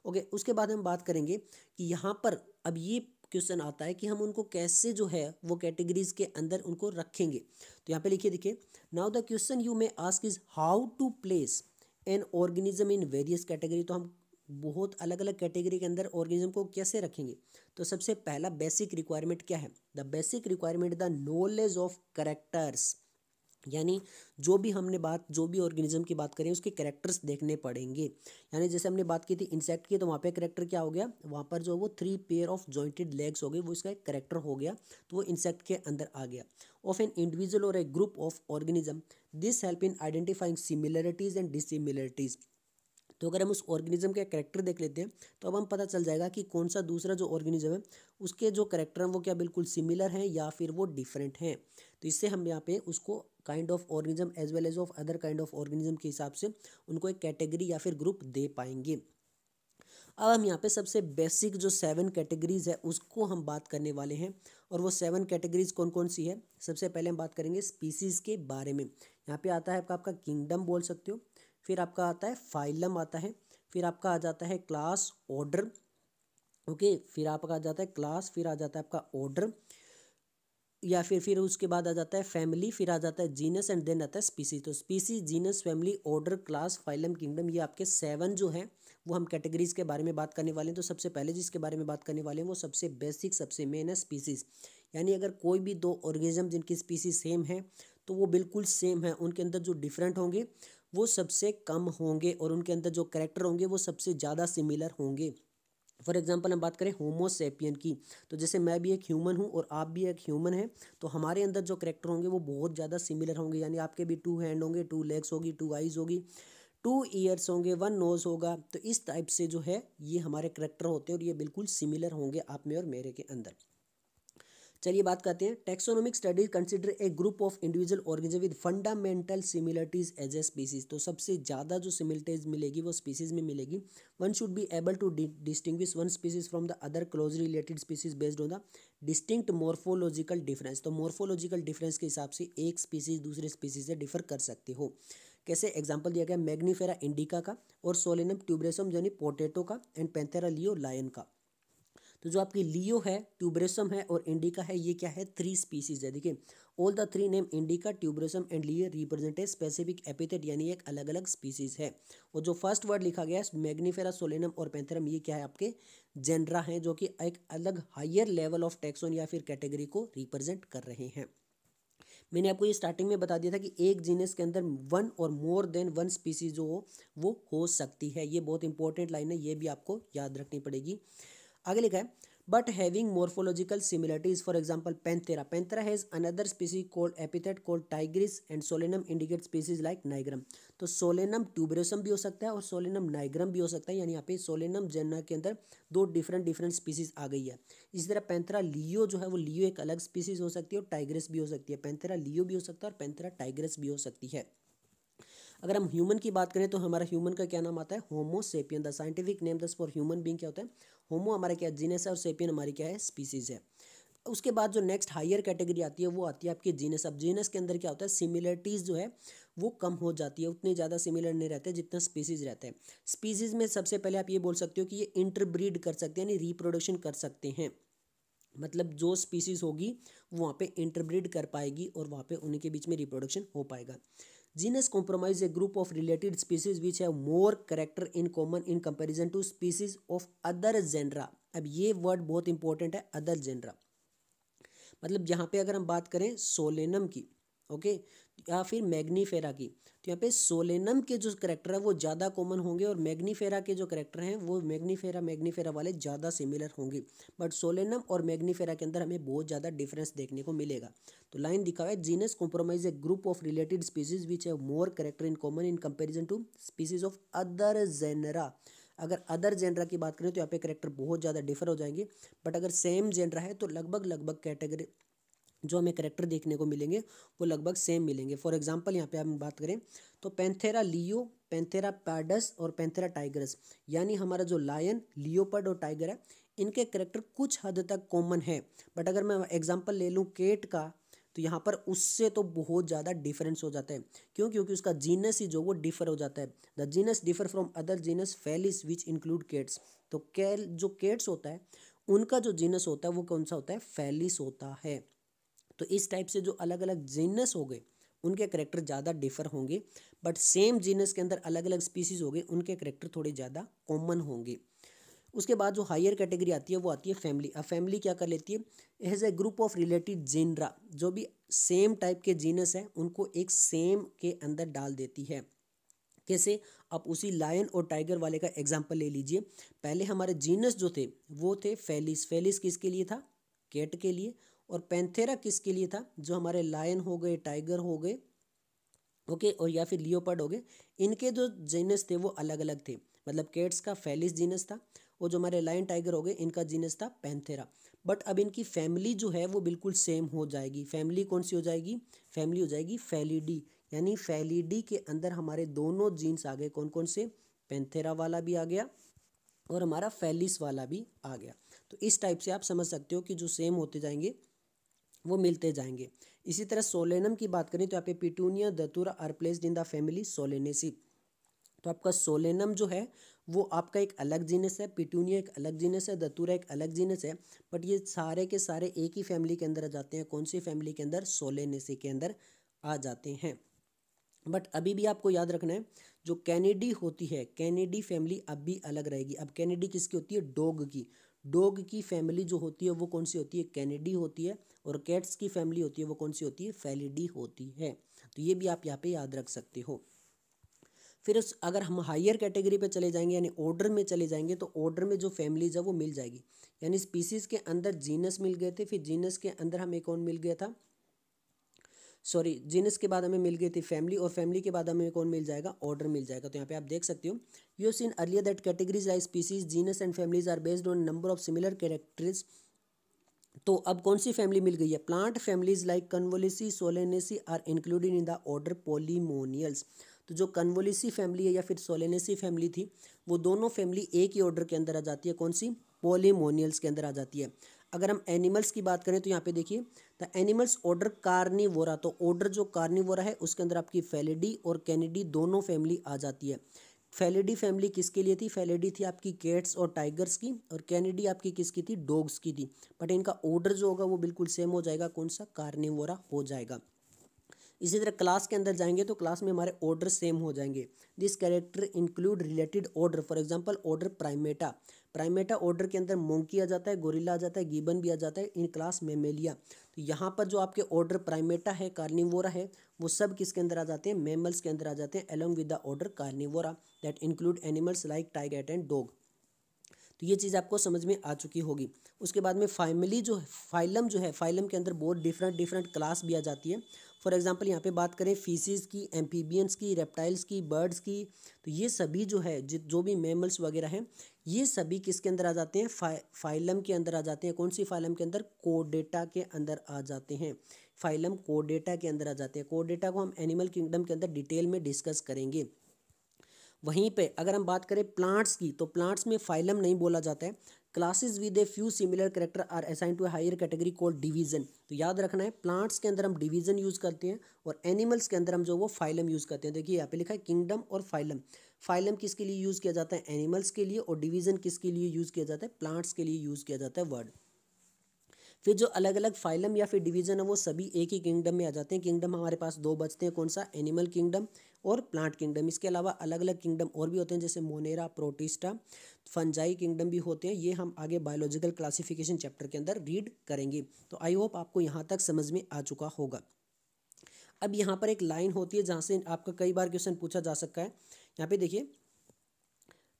ओके, उसके बाद हम बात करेंगे कि यहाँ पर अब ये क्वेश्चन आता है कि हम उनको कैसे जो है वो कैटेगरीज के अंदर उनको रखेंगे। तो यहाँ पे लिखिए, देखिए, now the question you may ask is how to place an organism in various category. तो हम बहुत अलग अलग कैटेगरी के अंदर ऑर्गेनिज्म को कैसे रखेंगे। तो सबसे पहला बेसिक रिक्वायरमेंट क्या है, the basic requirement the knowledge of characters, यानी जो भी हमने बात जो भी ऑर्गेनिज्म की बात करें उसके कैरेक्टर्स देखने पड़ेंगे। यानी जैसे हमने बात की थी इंसेक्ट की, तो वहाँ पे कैरेक्टर क्या हो गया, वहाँ पर जो वो three pair of jointed legs हो गए वो इसका एक कैरेक्टर हो गया, तो वो इंसेक्ट के अंदर आ गया। ऑफ एन इंडिविजुअल और a group of organism, this help in identifying similarities and dissimilarities. तो अगर हम उस ऑर्गेनिज्म के कैरेक्टर देख लेते हैं तो अब हम पता चल जाएगा कि कौन सा दूसरा जो ऑर्गेनिज्म है उसके जो कैरेक्टर हैं वो क्या बिल्कुल सिमिलर हैं या फिर वो डिफरेंट हैं। तो इससे हम यहाँ पे उसको kind of organism as well as of other kind of organism के हिसाब से उनको एक कैटेगरी या फिर ग्रुप दे पाएंगे। अब हम यहाँ पे सबसे बेसिक जो सेवन कैटेगरीज है उसको हम बात करने वाले हैं, और वो सेवन कैटेगरीज कौन कौन सी है। सबसे पहले हम बात करेंगे स्पीसीज़ के बारे में। यहाँ पे आता है आपका आपका किंगडम बोल सकते हो, फिर आपका आता है फाइलम आता है, फिर आपका आ जाता है क्लास ऑर्डर, ओके, फिर आपका आ जाता है क्लास, फिर आ जाता है आपका ऑर्डर, या फिर फिर उसके बाद आ जाता है फैमिली, फिर आ जाता है जीनस, एंड देन आता है स्पीसीज। तो species, genus, family, order, class, phylum, kingdom, ये आपके सेवन जो हैं वो हम कैटेगरीज के बारे में बात करने वाले हैं। तो सबसे पहले जिसके बारे में बात करने वाले हैं वो सबसे बेसिक सबसे मेन है स्पीसीज, यानी अगर कोई भी दो ऑर्गेनिज्म जिनकी स्पीसीज सेम है तो वो बिल्कुल सेम है, उनके अंदर जो डिफरेंट होंगे वो सबसे कम होंगे और उनके अंदर जो कैरेक्टर होंगे वो सबसे ज़्यादा सिमिलर होंगे। फॉर एग्जांपल हम बात करें होमो सेपियन की, तो जैसे मैं भी एक ह्यूमन हूँ और आप भी एक ह्यूमन हैं, तो हमारे अंदर जो कैरेक्टर होंगे वो बहुत ज़्यादा सिमिलर होंगे। यानी आपके भी टू हैंड होंगे, टू लेग्स होगी, टू आइज़ होगी, टू ईयर्स होंगे, वन नोज़ होगा। तो इस टाइप से जो है ये हमारे कैरेक्टर होते हैं और ये बिल्कुल सिमिलर होंगे आप में और मेरे के अंदर। चलिए बात करते हैं, taxonomic studies consider a group of individual organism with fundamental similarities as a species. तो सबसे ज़्यादा जो सिमिलरिटीज मिलेगी वो स्पीसीज में मिलेगी। One should be able to distinguish one species from the other closely related species based on the distinct morphological difference. तो morphological difference के हिसाब से एक स्पीसीज दूसरे स्पीसीज से डिफर कर सकते हो। कैसे एग्जाम्पल दिया गया, मैग्निफेरा इंडिका का और सोलेनम ट्यूबरेसम यानी पोटैटो का, एंड पैंथेरा लियो लायन का। तो जो आपकी लियो है, ट्यूबरेसम है और इंडिका है, ये क्या है, थ्री स्पीसीज है। देखिए, all the three name indica, tuberosum and leo represent a specific epithet, यानी एक अलग अलग स्पीसीज है। और जो फर्स्ट वर्ड लिखा गया है मैग्निफेरा, सोलेनम और पैंथेरम, ये क्या है आपके जेनरा हैं जो कि एक अलग हायर लेवल ऑफ टैक्सोन या फिर कैटेगरी को रिप्रेजेंट कर रहे हैं। मैंने आपको ये स्टार्टिंग में बता दिया था कि एक जीनस के अंदर वन और मोर देन वन स्पीसीज जो हो वो हो सकती है। ये बहुत इंपॉर्टेंट लाइन है, ये भी आपको याद रखनी पड़ेगी। आगे लिखा है but having morphological similarities, for example Panthera, Panthera has another species called epithet called tigris and Solanum indicate species like nigrum. तो सोलेनम ट्यूबरोसम भी हो सकता है और सोलेनम नाइग्रम भी हो सकता है, यानी यहाँ पे सोलेनम जेनरा के अंदर दो डिफरेंट डिफरेंट स्पीसीज आ गई है। इसी तरह पैंथेरा लियो जो है वो लियो एक अलग स्पीसीज हो सकती है और टाइग्रिस भी हो सकती है। पैंथेरा लियो भी हो सकता है और पैंथेरा टाइग्रिस भी हो सकती है। अगर हम ह्यूमन की बात करें तो हमारा ह्यूमन का क्या नाम आता है, Homo sapien. The scientific name दस फॉर ह्यूमन बीइंग क्या होता है, होमो हमारा क्या जीनस है और सेपियन हमारी क्या है स्पीसीज है। उसके बाद जो नेक्स्ट हायर कैटेगरी आती है वो आती है आपकी जीनस। अब जीनस के अंदर क्या होता है, सिमिलरिटीज़ जो है वो कम हो जाती है, उतने ज़्यादा सिमिलर नहीं रहते जितना स्पीसीज रहते हैं। स्पीसीज में सबसे पहले आप ये बोल सकते हो कि ये इंटरब्रीड कर सकते हैं, यानी रिप्रोडक्शन कर सकते हैं, मतलब जो स्पीसीज होगी वो वहाँ पर इंटरब्रीड कर पाएगी और वहाँ पर उनके बीच में रिप्रोडक्शन हो पाएगा। Genus compromise a group of related species which have more character in common in comparison to species of other genera. अब ये वर्ड बहुत इंपॉर्टेंट है, अदर जेनरा, मतलब यहाँ पे अगर हम बात करें सोलेनम की, ओके, या फिर मैग्नीफेरा की, तो यहाँ पे सोलेनम के जो कैरेक्टर है वो ज़्यादा कॉमन होंगे और मैग्नीफेरा के जो कैरेक्टर हैं वो मैग्नीफेरा मैग्नीफेरा वाले ज़्यादा सिमिलर होंगे, बट सोलेनम और मैग्नीफेरा के अंदर हमें बहुत ज़्यादा डिफरेंस देखने को मिलेगा। तो लाइन दिखा हुआ है, genus compromise a group of related species which have more character in common in comparison to species of other genera. अगर अदर जेनरा की बात करें तो यहाँ पे कैरेक्टर बहुत ज़्यादा डिफर हो जाएंगे, बट अगर सेम जेनरा है तो लगभग लगभग कैटेगरी जो हमें करेक्टर देखने को मिलेंगे वो लगभग सेम मिलेंगे। फॉर एग्जांपल यहाँ पे हम बात करें तो पैंथेरा लियो, पैंथेरा पैडस और पैंथेरा टाइगरस, यानी हमारा जो लायन, लियोपर्ड और टाइगर है इनके करेक्टर कुछ हद तक कॉमन है। बट अगर मैं एग्जांपल ले लूँ केट का, तो यहाँ पर उससे तो बहुत ज़्यादा डिफरेंस हो जाता है। क्यों? क्योंकि उसका जीनस ही जो वो डिफर हो जाता है। The genus differ from other genus Felis which include cats. तो कैल जो केट्स होता है उनका जो जीनस होता है वो कौन सा होता है? फेलिस होता है। तो इस टाइप से जो अलग अलग जीनस हो गए उनके करेक्टर ज़्यादा डिफर होंगे, बट सेम जीनस के अंदर अलग अलग स्पीसीज हो गए उनके करेक्टर थोड़े ज़्यादा कॉमन होंगे। उसके बाद जो हायर कैटेगरी आती है वो आती है फैमिली। अब फैमिली क्या कर लेती है? As a group of related genera, जो भी सेम टाइप के जीनस हैं उनको एक सेम के अंदर डाल देती है। कैसे? आप उसी लायन और टाइगर वाले का एग्जाम्पल ले लीजिए। पहले हमारे जीनस जो थे वो थे फेलिस। फेलिस किसके लिए था? कैट के लिए। और पैंथेरा किसके लिए था? जो हमारे लायन हो गए, टाइगर हो गए, ओके, और या फिर लियोपर्ड हो गए। इनके जो जीनस थे वो अलग अलग थे। मतलब कैट्स का फेलिस जीनस था और जो हमारे लायन टाइगर हो गए इनका जीनस था पैंथेरा। बट अब इनकी फैमिली जो है वो बिल्कुल सेम हो जाएगी। फैमिली कौन सी हो जाएगी? फैमिली हो जाएगी फेलिडी। यानी फेलिडी के अंदर हमारे दोनों जीन्स आ गए। कौन कौन से? पैंथेरा वाला भी आ गया और हमारा फेलिस वाला भी आ गया। तो इस टाइप से आप समझ सकते हो कि जो सेम होते जाएंगे वो मिलते जाएंगे। इसी तरह सोलेनम की बात करें तो यहाँ पे Petunia Datura are placed in the family Solanaceae. तो आपका सोलेनम जो है वो आपका एक अलग जीनस है, पिटूनिया एक अलग जीनस है, दतुरा एक अलग जीनस है, बट ये सारे के सारे एक ही फैमिली के अंदर आ जाते हैं। कौन सी फैमिली के अंदर? सोलेनेसी के अंदर आ जाते हैं। बट अभी भी आपको याद रखना है जो कैनिडी होती है, कैनिडी फैमिली अब भी अलग रहेगी। अब कैनिडी किसकी होती है? डॉग की। डॉग की फैमिली जो होती है वो कौन सी होती है? कैनिडी होती है। और कैट्स की फैमिली होती है वो कौन सी होती है? फेलिडी होती है। तो ये भी आप यहाँ पे याद रख सकते हो। फिर उस अगर हम हायर कैटेगरी पे चले जाएंगे यानी ऑर्डर में चले जाएंगे तो ऑर्डर में जो फैमिलीज है वो मिल जाएगी। यानी स्पीसीज के अंदर जीनस मिल गए थे, फिर जीनस के अंदर हमें कौन मिल गया था? सॉरी, जीनस के बाद हमें मिल गई थी फैमिली और फैमिली के बाद हमें कौन मिल जाएगा? ऑर्डर मिल जाएगा। तो यहाँ पे आप देख सकते हो, you have seen earlier that categories like species, genus and families are based on number of similar characters. तो अब कौन सी फैमिली मिल गई है? Plant families like Convolvulaceae, Solanaceae are included in the order Polemoniales. तो जो कन्वोलेसी फैमिली है या फिर सोलेनेसी फैमिली थी वो दोनों फैमिली एक ही ऑर्डर के अंदर आ जाती है। कौन सी? पोलीमोनियल्स के अंदर आ जाती है। अगर हम एनिमल्स की बात करें तो यहाँ पे देखिए द एनिमल्स ऑर्डर कार्निवोरा। तो ऑर्डर जो कार्निवोरा है उसके अंदर आपकी फेलिडी और कैनिडी दोनों फैमिली आ जाती है। फेलिडी फैमिली किसके लिए थी? फेलिडी थी आपकी कैट्स और टाइगर्स की और कैनिडी आपकी किसकी थी? डॉग्स की थी। बट इनका ऑर्डर जो होगा वो बिल्कुल सेम हो जाएगा। कौन सा? कार्निवोरा हो जाएगा। इसी तरह क्लास के अंदर जाएंगे तो क्लास में हमारे ऑर्डर सेम हो जाएंगे। This character include related order, for example order Primata. Primata order के अंदर मोंकी आ जाता है, गोरिल्ला आ जाता है, गिबन भी आ जाता है, इन क्लास मेमेलिया। तो यहाँ पर जो आपके ऑर्डर प्राइमेटा है, कार्निवोरा है, वो सब किसके अंदर आ जाते हैं? मेमल्स के अंदर आ जाते हैं along with the order Carnivora that include animals like tiger and dog. तो ये चीज़ आपको समझ में आ चुकी होगी। उसके बाद में फैमिली जो है, फाइलम जो है, फाइलम के अंदर बहुत डिफरेंट डिफरेंट क्लास भी आ जाती है। फॉर एग्जांपल यहाँ पे बात करें फीसीज़ की, एम्फीबियंस की, रेप्टाइल्स की, बर्ड्स की, तो ये सभी जो है जो भी मैमल्स वगैरह हैं ये सभी किसके अंदर आ जाते हैं? फा, फाइलम के अंदर आ जाते हैं। कौन सी फाइलम के अंदर? कोर्डेटा के अंदर आ जाते हैं। फाइलम कोर्डेटा के अंदर आ जाते हैं। कोर्डेटा को हम एनिमल किंगडम के अंदर डिटेल में डिस्कस करेंगे। वहीं पे अगर हम बात करें प्लांट्स की तो प्लांट्स में फाइलम नहीं बोला जाता है। Classes with a few similar character are assign to a higher category called division. तो याद रखना है प्लांट्स के अंदर हम डिवीजन यूज़ करते हैं और एनिमल्स के अंदर हम जो वो फाइलम यूज़ करते हैं। देखिए यहाँ पे लिखा है किंगडम और फाइलम। फाइलम किसके लिए यूज़ किया जाता है? एनिमल्स के लिए। और डिवीजन किसके लिए यूज़ किया जाता है? प्लांट्स के लिए यूज़ किया जाता है वर्ड। फिर जो अलग अलग फाइलम या फिर डिवीज़न है वो सभी एक ही किंगडम में आ जाते हैं। किंगडम हमारे पास दो बचते हैं, कौन सा? एनिमल किंगडम और प्लांट किंगडम। इसके अलावा अलग अलग किंगडम और भी होते हैं जैसे मोनेरा, प्रोटिस्टा, फंजाई किंगडम भी होते हैं। ये हम आगे बायोलॉजिकल क्लासिफिकेशन चैप्टर के अंदर रीड करेंगे। तो आई होप आपको यहाँ तक समझ में आ चुका होगा। अब यहाँ पर एक लाइन होती है जहाँ से आपका कई बार क्वेश्चन पूछा जा सकता है। यहाँ पे देखिए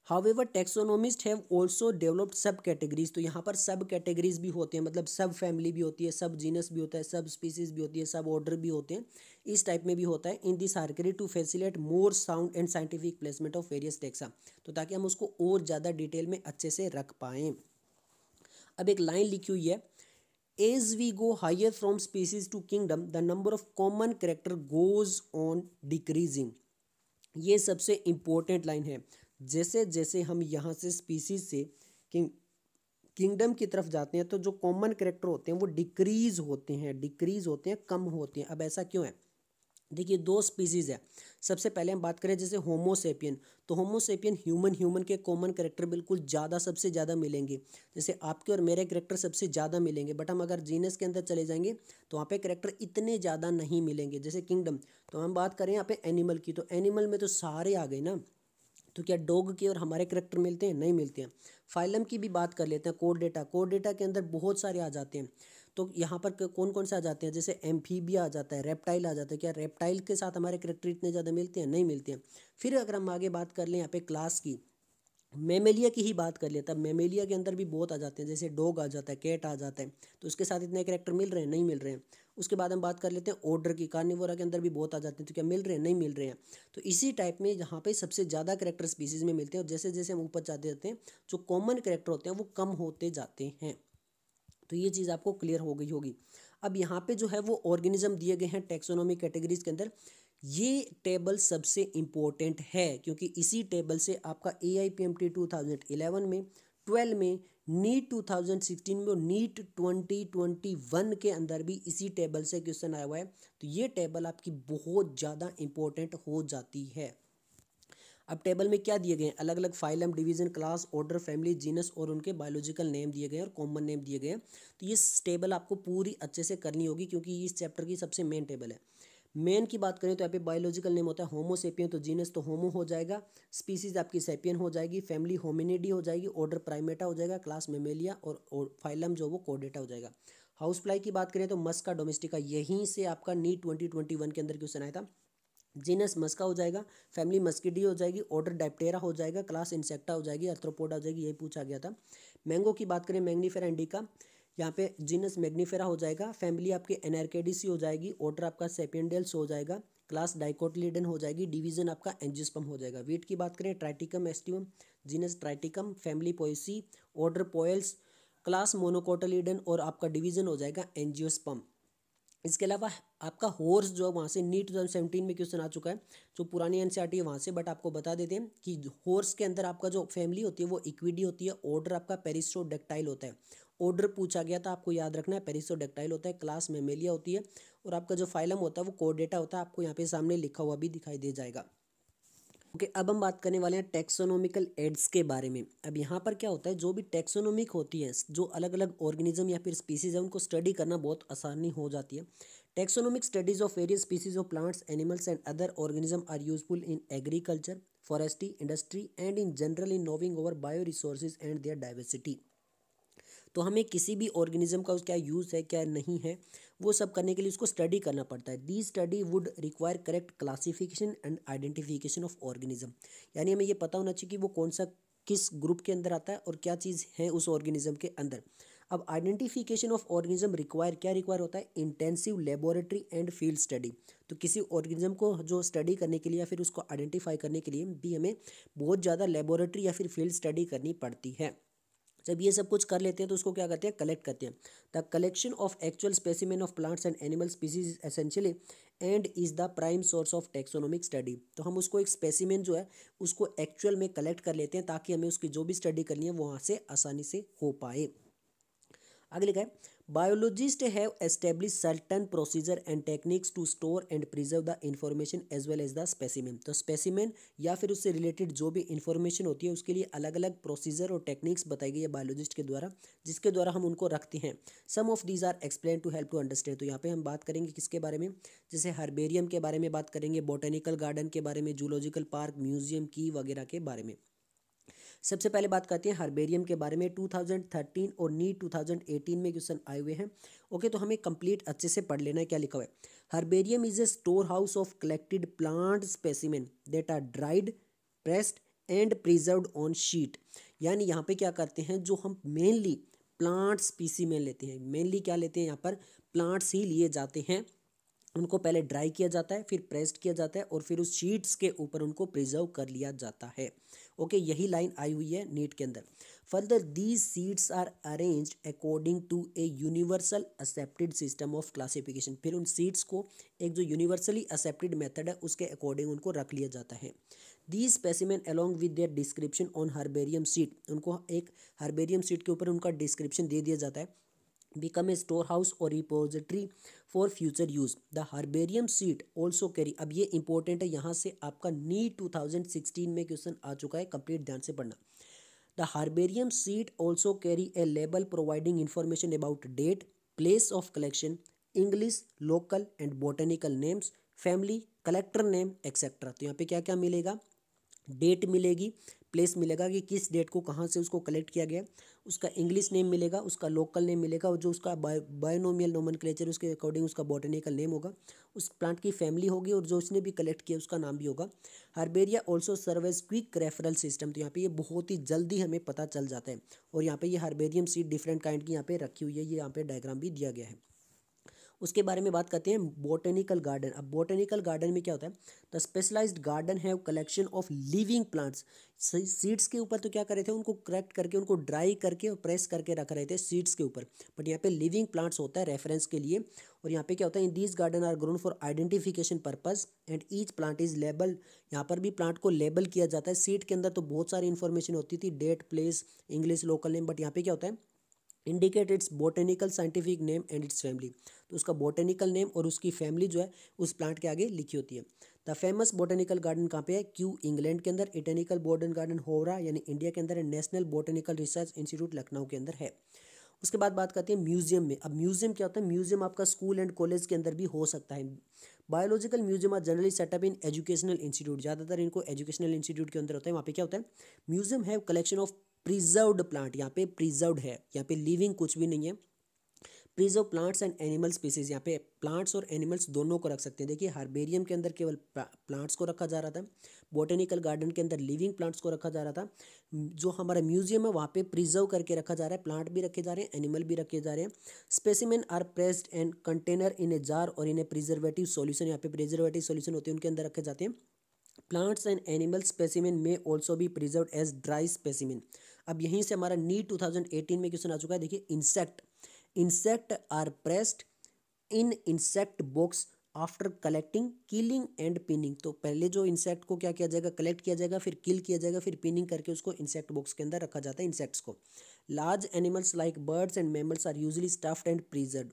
however taxonomist have also developed sub categories. तो यहाँ पर सब कैटेगरीज भी होते हैं, मतलब सब फैमिली भी होती है, सब जीनस भी होता है, सब स्पीसीज भी होती है, सब ऑर्डर भी होते हैं, इस टाइप में भी होता है। इन दिस हार्करी to facilitate more sound and scientific placement of various taxa. तो ताकि हम उसको और ज़्यादा डिटेल में अच्छे से रख पाएँ। अब एक लाइन लिखी हुई है as we go higher from species to kingdom, the number of common character goes on decreasing. ये सबसे इम्पोर्टेंट लाइन है. जैसे जैसे हम यहाँ से स्पीसीज से किंग किंगडम की तरफ जाते हैं तो जो कॉमन कैरेक्टर होते हैं वो डिक्रीज होते हैं डिक्रीज होते हैं कम होते हैं. अब ऐसा क्यों है? देखिए दो स्पीसीज़ है. सबसे पहले हम बात करें जैसे होमो सेपियन, तो होमो सेपियन ह्यूमन ह्यूमन के कॉमन कैरेक्टर बिल्कुल ज़्यादा सबसे ज़्यादा मिलेंगे. जैसे आपके और मेरे कैरेक्टर सबसे ज़्यादा मिलेंगे, बट हम अगर जीनस के अंदर चले जाएंगे तो वहाँ पे कैरेक्टर इतने ज़्यादा नहीं मिलेंगे. जैसे किंगडम, तो हम बात करें यहाँ पे एनिमल की, तो एनिमल में तो सारे आ गए ना. तो क्या डॉग के और हमारे कैरेक्टर मिलते हैं? नहीं मिलते हैं. फाइलम की भी बात कर लेते हैं, कोर्डेटा, कोर्डेटा के अंदर बहुत सारे आ जाते हैं. तो यहाँ पर कौन कौन से आ जाते हैं? जैसे एम्फीबिया आ जाता है, रेप्टाइल आ जाता है. क्या रेप्टाइल के साथ हमारे कैरेक्टर इतने ज़्यादा मिलते हैं? नहीं मिलते हैं. फिर अगर हम आगे बात कर लें यहाँ पे क्लास की, मेमेलिया की ही बात कर लेते हैं. मेमेलिया के अंदर भी बहुत आ जाते हैं, जैसे डॉग आ जाता है, कैट आ जाता है. तो उसके साथ इतने कैरेक्टर मिल रहे हैं? नहीं मिल रहे हैं. उसके बाद हम बात कर लेते हैं ऑर्डर की, कार्निवोरा के अंदर भी बहुत आ जाते हैं. तो क्या मिल रहे हैं? नहीं मिल रहे हैं. तो इसी टाइप में यहाँ पे सबसे ज़्यादा कैरेक्टर स्पीसीज़ में मिलते हैं, और जैसे जैसे हम ऊपर जाते जाते हैं जो कॉमन कैरेक्टर होते हैं वो कम होते जाते हैं. तो ये चीज़ आपको क्लियर हो गई होगी. अब यहाँ पे जो है वो ऑर्गेनिज्म दिए गए हैं टैक्सोनॉमिक कैटेगरीज के अंदर. ये टेबल सबसे इम्पोर्टेंट है क्योंकि इसी टेबल से आपका A I P M T two thousand eleven में, ट्वेल्व में, नीट टू थाउजेंड सिक्सटीन में और नीट ट्वेंटी ट्वेंटी वन के अंदर भी इसी टेबल से क्वेश्चन आया हुआ है. तो ये टेबल आपकी बहुत ज़्यादा इम्पोर्टेंट हो जाती है. अब टेबल में क्या दिए गए हैं? अलग अलग phylum, division, class, order, family, genus और उनके बायोलॉजिकल नेम दिए गए हैं और कॉमन नेम दिए गए हैं. तो ये टेबल आपको पूरी अच्छे से करनी होगी क्योंकि ये इस चैप्टर की सबसे मेन टेबल है. मेन की बात करें तो यहाँ पे बायोलॉजिकल नेम होता है होमो सेपियन, तो जीनस तो होमो हो जाएगा, स्पीसीज आपकी सेपियन हो जाएगी, फैमिली होमिनिडी हो जाएगी, ऑर्डर प्राइमेटा हो जाएगा, क्लास मेमेलिया और फाइलम जो वो कोर्डेटा हो जाएगा. हाउस फ्लाई की बात करें तो मस्का डोमेस्टिका, यहीं से आपका नीट ट्वेंटी ट्वेंटी वन के अंदर क्वेश्चन आया था. जीनस मस्का हो जाएगा, फैमिली मस्किडी हो जाएगी, ऑर्डर डायप्टेरा हो जाएगा, क्लास इंसेक्टा हो जाएगी, आर्थ्रोपोडा हो जाएगी, यही पूछा गया था. मैंगो की बात करें, मैग्निफेरा इंडिका, यहाँ पे जीनस मैग्निफेरा हो जाएगा, फैमिली आपके एनार्केडिसी हो जाएगी, ऑर्डर आपका सेपियंडेल्स हो जाएगा, क्लास डाइकोटिलेडन हो जाएगी, डिवीजन आपका एंजियोस्पर्म हो जाएगा. वीट की बात करें, Triticum aestivum, genus Triticum, family Poaceae, order Poales, class monocotyledon और आपका डिवीजन हो जाएगा एंजियोस्पर्म. इसके अलावा आपका हॉर्स जो है वहाँ से नीट ट्वेंटी सेवनटीन में क्वेश्चन आ चुका है, जो पुरानी एनसीईआरटी है वहाँ से, बट आपको बता देते हैं कि हॉर्स के अंदर आपका जो फैमिली होती है वो इक्विडी होती है, ऑर्डर आपका पेरिसोडेक्टाइल होता है, ऑर्डर पूछा गया था आपको याद रखना है, पेरिसोडेक्टाइल होता है, क्लास मेमेलिया होती है और आपका जो फाइलम होता है वो कोर्डेटा होता है. आपको यहाँ पे सामने लिखा हुआ भी दिखाई दे जाएगा. ओके okay, अब हम बात करने वाले हैं टैक्सोनॉमिकल एड्स के बारे में. अब यहाँ पर क्या होता है, जो भी टैक्सोनॉमिक होती है, जो अलग अलग ऑर्गेनिज्म या फिर स्पीसीज है, उनको स्टडी करना बहुत आसानी हो जाती है. Taxonomic studies of various species of plants, animals and other organism are useful in agriculture, forestry, industry and in general in knowing over bio resources and their diversity. तो हमें किसी भी ऑर्गेनिज्म का क्या यूज़ है क्या नहीं है वो सब करने के लिए उसको स्टडी करना पड़ता है. The study would require correct classification and identification of organism, यानी हमें ये पता होना चाहिए कि वो कौन सा किस ग्रुप के अंदर आता है और क्या चीज़ है उस ऑर्गेनिज्म के अंदर. अब आइडेंटिफिकेशन ऑफ ऑर्गेनिज्म रिक्वायर क्या रिक्वायर होता है? Intensive laboratory and field study. तो किसी ऑर्गेनिज्म को जो स्टडी करने के लिए या फिर उसको आइडेंटिफाई करने के लिए भी हमें बहुत ज़्यादा लेबोरेटरी या फिर फील्ड स्टडी करनी पड़ती है. जब ये सब कुछ कर लेते हैं तो उसको क्या करते हैं? कलेक्ट करते हैं. The collection of actual specimen of plants and animal species essentially and is the prime source of taxonomic study. तो हम उसको एक स्पेसिमेन जो है उसको एक्चुअल में कलेक्ट कर लेते हैं ताकि हमें उसकी जो भी स्टडी करनी है वहाँ से आसानी से हो पाए. आगे लिखा है, biologist have establish certain procedure and techniques to store and preserve the information as well as the specimen. तो स्पेसिमेन या फिर उससे रिलेटेड जो भी इन्फॉर्मेशन होती है उसके लिए अलग अलग प्रोसीजर और टेक्निक्स बताई गई है बायोलॉजिस्ट के द्वारा, जिसके द्वारा हम उनको रखते हैं. Some of these are explain to help to understand. तो यहाँ पे हम बात करेंगे किसके बारे में? जैसे हर्बेरियम के बारे में बात करेंगे, बॉटेनिकल गार्डन के बारे में, जूलॉजिकल पार्क, म्यूजियम की वगैरह के बारे में. सबसे पहले बात करते हैं हर्बेरियम के बारे में. टू थाउजेंड थर्टीन और नीट टू थाउजेंड एटीन में क्वेश्चन आए हुए हैं. ओके, तो हमें कंप्लीट अच्छे से पढ़ लेना है. क्या लिखा हुआ है? Herbarium is a store house of collected plant specimen that are dried, pressed and preserved on sheet. यानी यहाँ पे क्या करते हैं, जो हम मेनली प्लांट स्पीसीमेन लेते हैं, मेनली क्या लेते हैं यहाँ पर? प्लांट्स ही लिए जाते हैं उनको पहले ड्राई किया जाता है, फिर प्रेस्ड किया जाता है और फिर उस शीट्स के ऊपर उनको प्रिजर्व कर लिया जाता है। ओके, यही लाइन आई हुई है नीट के अंदर। Further these sheets are arranged according to a universal accepted system of classification. फिर उन शीट्स को एक जो यूनिवर्सली एक्सेप्टेड मेथड है उसके अकॉर्डिंग उनको रख लिया जाता है। These specimen along with their description on herbarium sheet, उनको एक हर्बेरियम शीट के ऊपर उनका डिस्क्रिप्शन दे दिया जाता है। बिकम ए स्टोर हाउस और repository for future use. The herbarium sheet also carry, अब ये इंपॉर्टेंट है, यहाँ से आपका नीट टू थाउजेंड सिक्सटीन में क्वेश्चन आ चुका है, कंप्लीट ध्यान से पढ़ना। The herbarium sheet also carry a label providing information about date, place of collection, English, local and botanical names, family, collector name etcetera. तो यहाँ पे क्या क्या मिलेगा, डेट मिलेगी, प्लेस मिलेगा कि किस डेट को कहाँ से उसको कलेक्ट किया गया, उसका इंग्लिश नेम मिलेगा, उसका लोकल नेम मिलेगा और जो उसका बायोनोमियल नोमेनक्लेचर उसके अकॉर्डिंग उसका बॉटनिकल नेम होगा, उस प्लांट की फैमिली होगी और जो उसने भी कलेक्ट किया उसका नाम भी होगा। Herbaria also serve as quick referral system. तो यहाँ पे ये बहुत ही जल्दी हमें पता चल जाता है। और यहाँ पे ये हर्बेरियम सीड डिफरेंट काइंड की यहाँ पे रखी हुई है, ये यहाँ पे डायग्राम भी दिया गया है। उसके बारे में बात करते हैं बॉटनिकल गार्डन। अब बॉटनिकल गार्डन में क्या होता है, the specialised garden have collection of living plants. Seeds के ऊपर तो क्या कर रहे थे, उनको क्रैक्ट करके, उनको ड्राई करके और प्रेस करके रख रहे थे सीड्स के ऊपर, बट यहाँ पे लिविंग प्लांट्स होता है रेफरेंस के लिए। और यहाँ पे क्या होता है, in these garden are grown for identification purpose and each plant is label. यहाँ पर भी प्लांट को लेबल किया जाता है। सीड के अंदर तो बहुत सारी इन्फॉर्मेशन होती थी, date, place, English, local name, but यहाँ पे क्या होता है, indicate its botanical scientific name and its family. तो उसका बॉटनिकल नेम और उसकी फैमिली जो है उस प्लांट के आगे लिखी होती है। द फेमस बॉटनिकल गार्डन कहाँ पे है, क्यू इंग्लैंड के अंदर, इटनिकल बॉटन गार्डन होवरा यानी इंडिया के अंदर है, National Botanical Research Institute Lucknow के अंदर है। उसके बाद बात करते हैं म्यूजियम में। अब म्यूजियम क्या होता है, म्यूजियम आपका स्कूल एंड कॉलेज के अंदर भी हो सकता है। Biological museum are generally setup in educational institute, ज़्यादातर इनको एजुकेशनल इंस्टीट्यूट के अंदर होता है। वहाँ पे क्या होता है, museum have collection of preserved plant, यहाँ पे प्रिजर्व्ड है, यहाँ पे लिविंग कुछ भी नहीं है। Preserve plants and animal species, यहाँ पे प्लांट्स और एनिमल्स दोनों को रख सकते हैं। देखिए हर्बेरियम के अंदर केवल प्लांट्स को रखा जा रहा था, बॉटनिकल गार्डन के अंदर लिविंग प्लांट्स को रखा जा रहा था, जो हमारा म्यूजियम है वहाँ पे प्रिजर्व करके रखा जा रहा है, प्लांट भी रखे जा रहे हैं, एनिमल भी रखे जा रहे हैं। Specimen are pressed and container in a jar or in a preservative solution, यहाँ पे प्रिजर्वेटिव सोल्यूशन होते हैं उनके अंदर रखे जाते हैं। प्लांट्स एंड एनिमल स्पेसिमेन में ऑल्सो भी प्रिजर्व एज ड्राई स्पेसिमेन। अब यहीं से हमारा नीट टू थाउजेंड एटीन में क्वेश्चन आ चुका है। देखिए insect, insect are pressed in insect box after collecting, killing and pinning. तो पहले जो इंसेक्ट को क्या किया जाएगा, कलेक्ट किया जाएगा, फिर किल किया जाएगा, फिर पिनिंग करके उसको इंसेक्ट बॉक्स के अंदर रखा जाता है इंसेक्ट्स को। Large animals like birds and mammals are usually stuffed and preserve.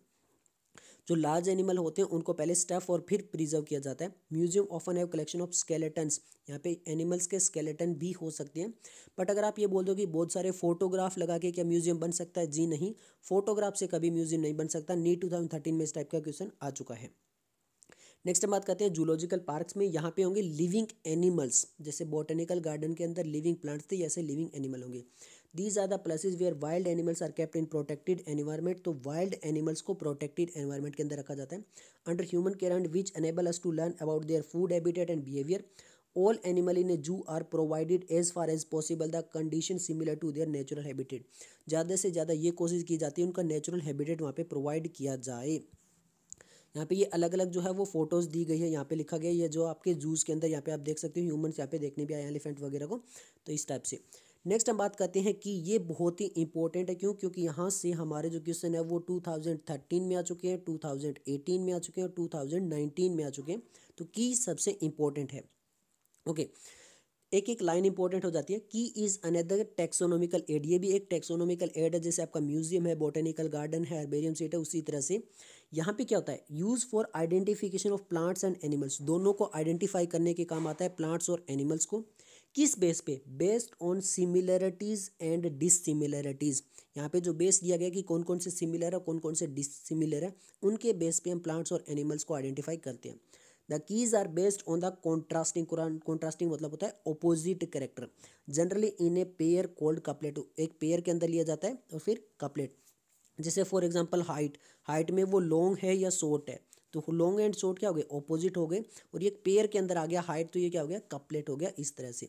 जो लार्ज एनिमल होते हैं उनको पहले स्टफ और फिर प्रिजर्व किया जाता है। Museum often have collection of skeletons, यहाँ पे एनिमल्स के स्केलेटन भी हो सकते हैं। बट अगर आप ये बोल दो कि बहुत सारे फोटोग्राफ लगा के क्या म्यूजियम बन सकता है, जी नहीं, फोटोग्राफ से कभी म्यूजियम नहीं बन सकता। नीट टू थाउजेंड थर्टीन में इस टाइप का क्वेश्चन आ चुका है। नेक्स्ट हम बात करते हैं जूलॉजिकल पार्क्स में। यहाँ पे होंगे लिविंग एनिमल्स, जैसे बॉटनिकल गार्डन के अंदर लिविंग प्लांट्स थे, ऐसे लिविंग एनिमल होंगे। These are the places where wild animals are kept in protected environment, तो वाइल्ड एनिमल्स को प्रोटेक्टेड एनवायरनमेंट के अंदर रखा जाता है। Under human care and which enable us to learn about their food habitat and behaviour. All animal in a zoo are provided as far as possible the condition similar to their natural habitat. ज़्यादा से ज़्यादा ये कोशिश की जाती है उनका natural habitat वहाँ पे प्रोवाइड किया जाए। यहाँ पे ये अलग अलग जो है वो फोटोज़ दी गई है, यहाँ पे लिखा गया है, ये जो आपके जूस के अंदर यहाँ पे आप देख सकते हो, ह्यूमन्स यहाँ पे देखने भी आए हैं एलिफेंट वगैरह को, तो इस टाइप से। नेक्स्ट हम बात करते हैं कि ये बहुत ही इंपॉर्टेंट है, क्यों क्योंकि यहाँ से हमारे जो क्वेश्चन है वो टू थाउजेंड थर्टीन में आ चुके हैं, टू थाउजेंड एटीन में आ चुके हैं और टू थाउजेंड नाइनटीन में आ चुके हैं। तो की सबसे इंपॉर्टेंट है। ओके, एक एक लाइन इंपॉर्टेंट हो जाती है। की इज़ अनदर टैक्सोनॉमिकल एड, ये भी एक टैक्सोनॉमिकल एड है। जैसे आपका म्यूजियम है, बॉटनिकल गार्डन है, हर्बेरियम सीट है, उसी तरह से यहाँ पे क्या होता है, use for identification of plants and animals, दोनों को आइडेंटिफाई करने के काम आता है, प्लांट्स और एनिमल्स को। किस बेस पे, based on similarities and dissimilarities. यहाँ पे जो बेस दिया गया कि कौन कौन से सिमिलर है, कौन कौन से डिसिमिलर है, उनके बेस पे हम प्लांट्स और एनिमल्स को आइडेंटिफाई करते हैं। The keys are based on the contrasting, contrasting मतलब होता है opposite character, generally in a pair called couplet, एक पेयर के अंदर लिया जाता है और फिर कपलेट। जैसे फॉर एग्जांपल हाइट, हाइट में वो लॉन्ग है या शॉर्ट है, तो लॉन्ग एंड शॉर्ट क्या हो गए, ऑपोजिट हो गए, और ये पेयर के अंदर आ गया हाइट, तो ये क्या हो गया, कपलेट हो गया इस तरह से।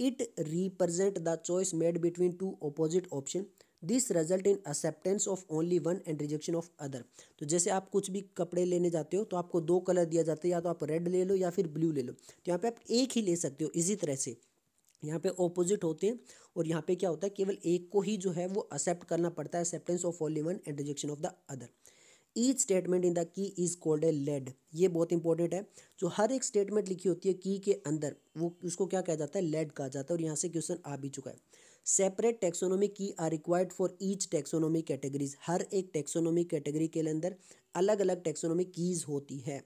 It represent the choice made between two opposite option, this result in acceptance of only one and rejection of other. तो जैसे आप कुछ भी कपड़े लेने जाते हो तो आपको दो कलर दिया जाता है, या तो आप रेड ले लो या फिर ब्लू ले लो, तो यहाँ पे आप एक ही ले सकते हो। इसी तरह से यहाँ पे ऑपोजिट होते हैं और यहाँ पे क्या होता है केवल एक को ही जो है वो एक्सेप्ट करना पड़ता है, acceptance of only one and rejection of the other. Each statement in the key is called a lead, ये बहुत इंपॉर्टेंट है। जो हर एक स्टेटमेंट लिखी होती है की के अंदर वो उसको क्या कहा जाता है, लेड कहा जाता है। और यहाँ से क्वेश्चन आ भी चुका है। Separate taxonomy key are required for each taxonomy categories, हर एक टैक्सोनॉमी कैटेगरी के अंदर अलग अलग टैक्सोनॉमी कीज होती है।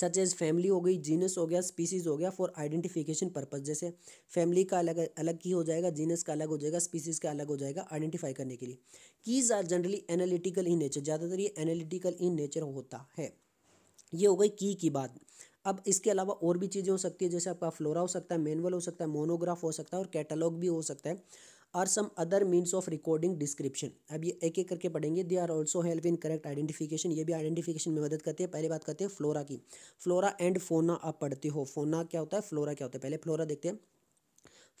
सच एज फैमिली हो गई, जीनस हो गया, स्पीसीज हो गया, फॉर आइडेंटिफिकेशन पर्पस। जैसे फैमिली का अलग अलग की हो जाएगा, जीनस का अलग हो जाएगा, स्पीसीज का अलग हो जाएगा, आइडेंटिफाई करने के लिए। Keys are generally analytical in nature, ज़्यादातर ये एनालिटिकल इन नेचर होता है। ये हो गई की की बात। अब इसके अलावा और भी चीज़ें हो सकती है, जैसे आपका फ्लोरा हो सकता है, मैनुअल हो सकता है, मोनोग्राफ हो सकता है और कैटलॉग भी हो सकता है। और some other means of recording description, अब ये एक एक करके पढ़ेंगे। They are also help in correct identification, ये भी आइडेंटिफिकेशन में मदद करते हैं। पहले बात करते हैं फ्लोरा की, फ्लोरा एंड फोना आप पढ़ते हो। फोना क्या होता है, फ्लोरा क्या होता है, पहले फ्लोरा देखते हैं।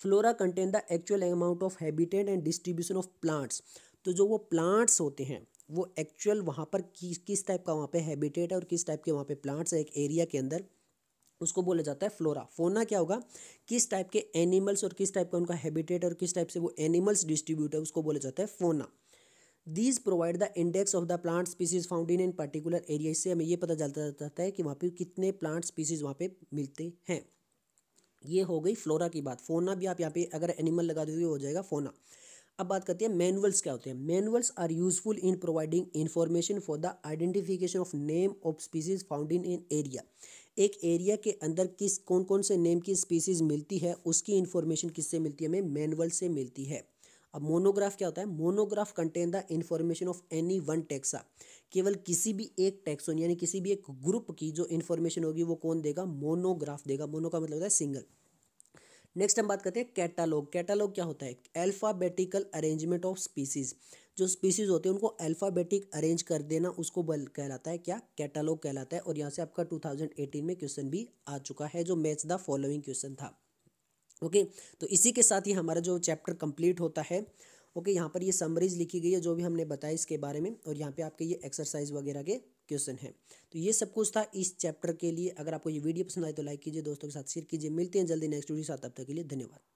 Flora contain the actual amount of habitat and distribution of plants, तो जो वो प्लांट्स होते हैं वो एक्चुअल वहाँ पर किस किस टाइप का वहाँ पे हैबिटेट है और किस टाइप के वहाँ पे प्लांट्स है एक एरिया के अंदर, उसको बोला जाता है फ्लोरा। फोना क्या होगा, किस टाइप के एनिमल्स और किस टाइप का उनका हैबिटेट और किस टाइप से वो एनिमल्स डिस्ट्रीब्यूट है, उसको बोला जाता है फोना। These provide the index of the plant species found in in particular area, इससे हमें ये पता चलता जाता है कि वहाँ पर कितने प्लांट स्पीसीज वहाँ पर मिलते हैं। ये हो गई फ्लोरा की बात। फोना भी आप यहाँ पे अगर एनिमल लगा दोगे हो जाएगा फोना। अब बात करते हैं मैनुअल्स क्या होते हैं। Manuals are useful in providing information for the identification of name of species found in an area, एक एरिया के अंदर किस कौन कौन से नेम की स्पीसीज मिलती है उसकी इन्फॉर्मेशन किससे मिलती है, हमें मैनुअल से मिलती है। अब मोनोग्राफ क्या होता है, monograph contain the information of any one taxa, केवल किसी भी एक टैक्सोन यानी किसी भी एक ग्रुप की जो इन्फॉर्मेशन होगी वो कौन देगा, मोनोग्राफ देगा। मोनो का मतलब होता है सिंगल। नेक्स्ट हम बात करते हैं कैटालॉग। कैटालॉग क्या होता है, अल्फ़ाबेटिकल अरेंजमेंट ऑफ स्पीसीज, जो स्पीसीज होते हैं उनको अल्फ़ाबेटिक अरेंज कर देना उसको बल कहलाता है क्या, कैटालॉग कहलाता है। और यहाँ से आपका दो हज़ार अठारह में क्वेश्चन भी आ चुका है जो मैच द फॉलोइंग क्वेश्चन था। ओके तो इसी के साथ ही हमारा जो चैप्टर कंप्लीट होता है। ओके यहाँ पर ये समरीज लिखी गई है जो भी हमने बताया इसके बारे में, और यहाँ पे आपके ये एक्सरसाइज वगैरह के क्वेश्चन है। तो ये सब कुछ था इस चैप्टर के लिए। अगर आपको ये वीडियो पसंद आए तो लाइक कीजिए, दोस्तों के साथ शेयर कीजिए। मिलते हैं जल्दी नेक्स्ट वीडियो के साथ, तब तक के लिए धन्यवाद।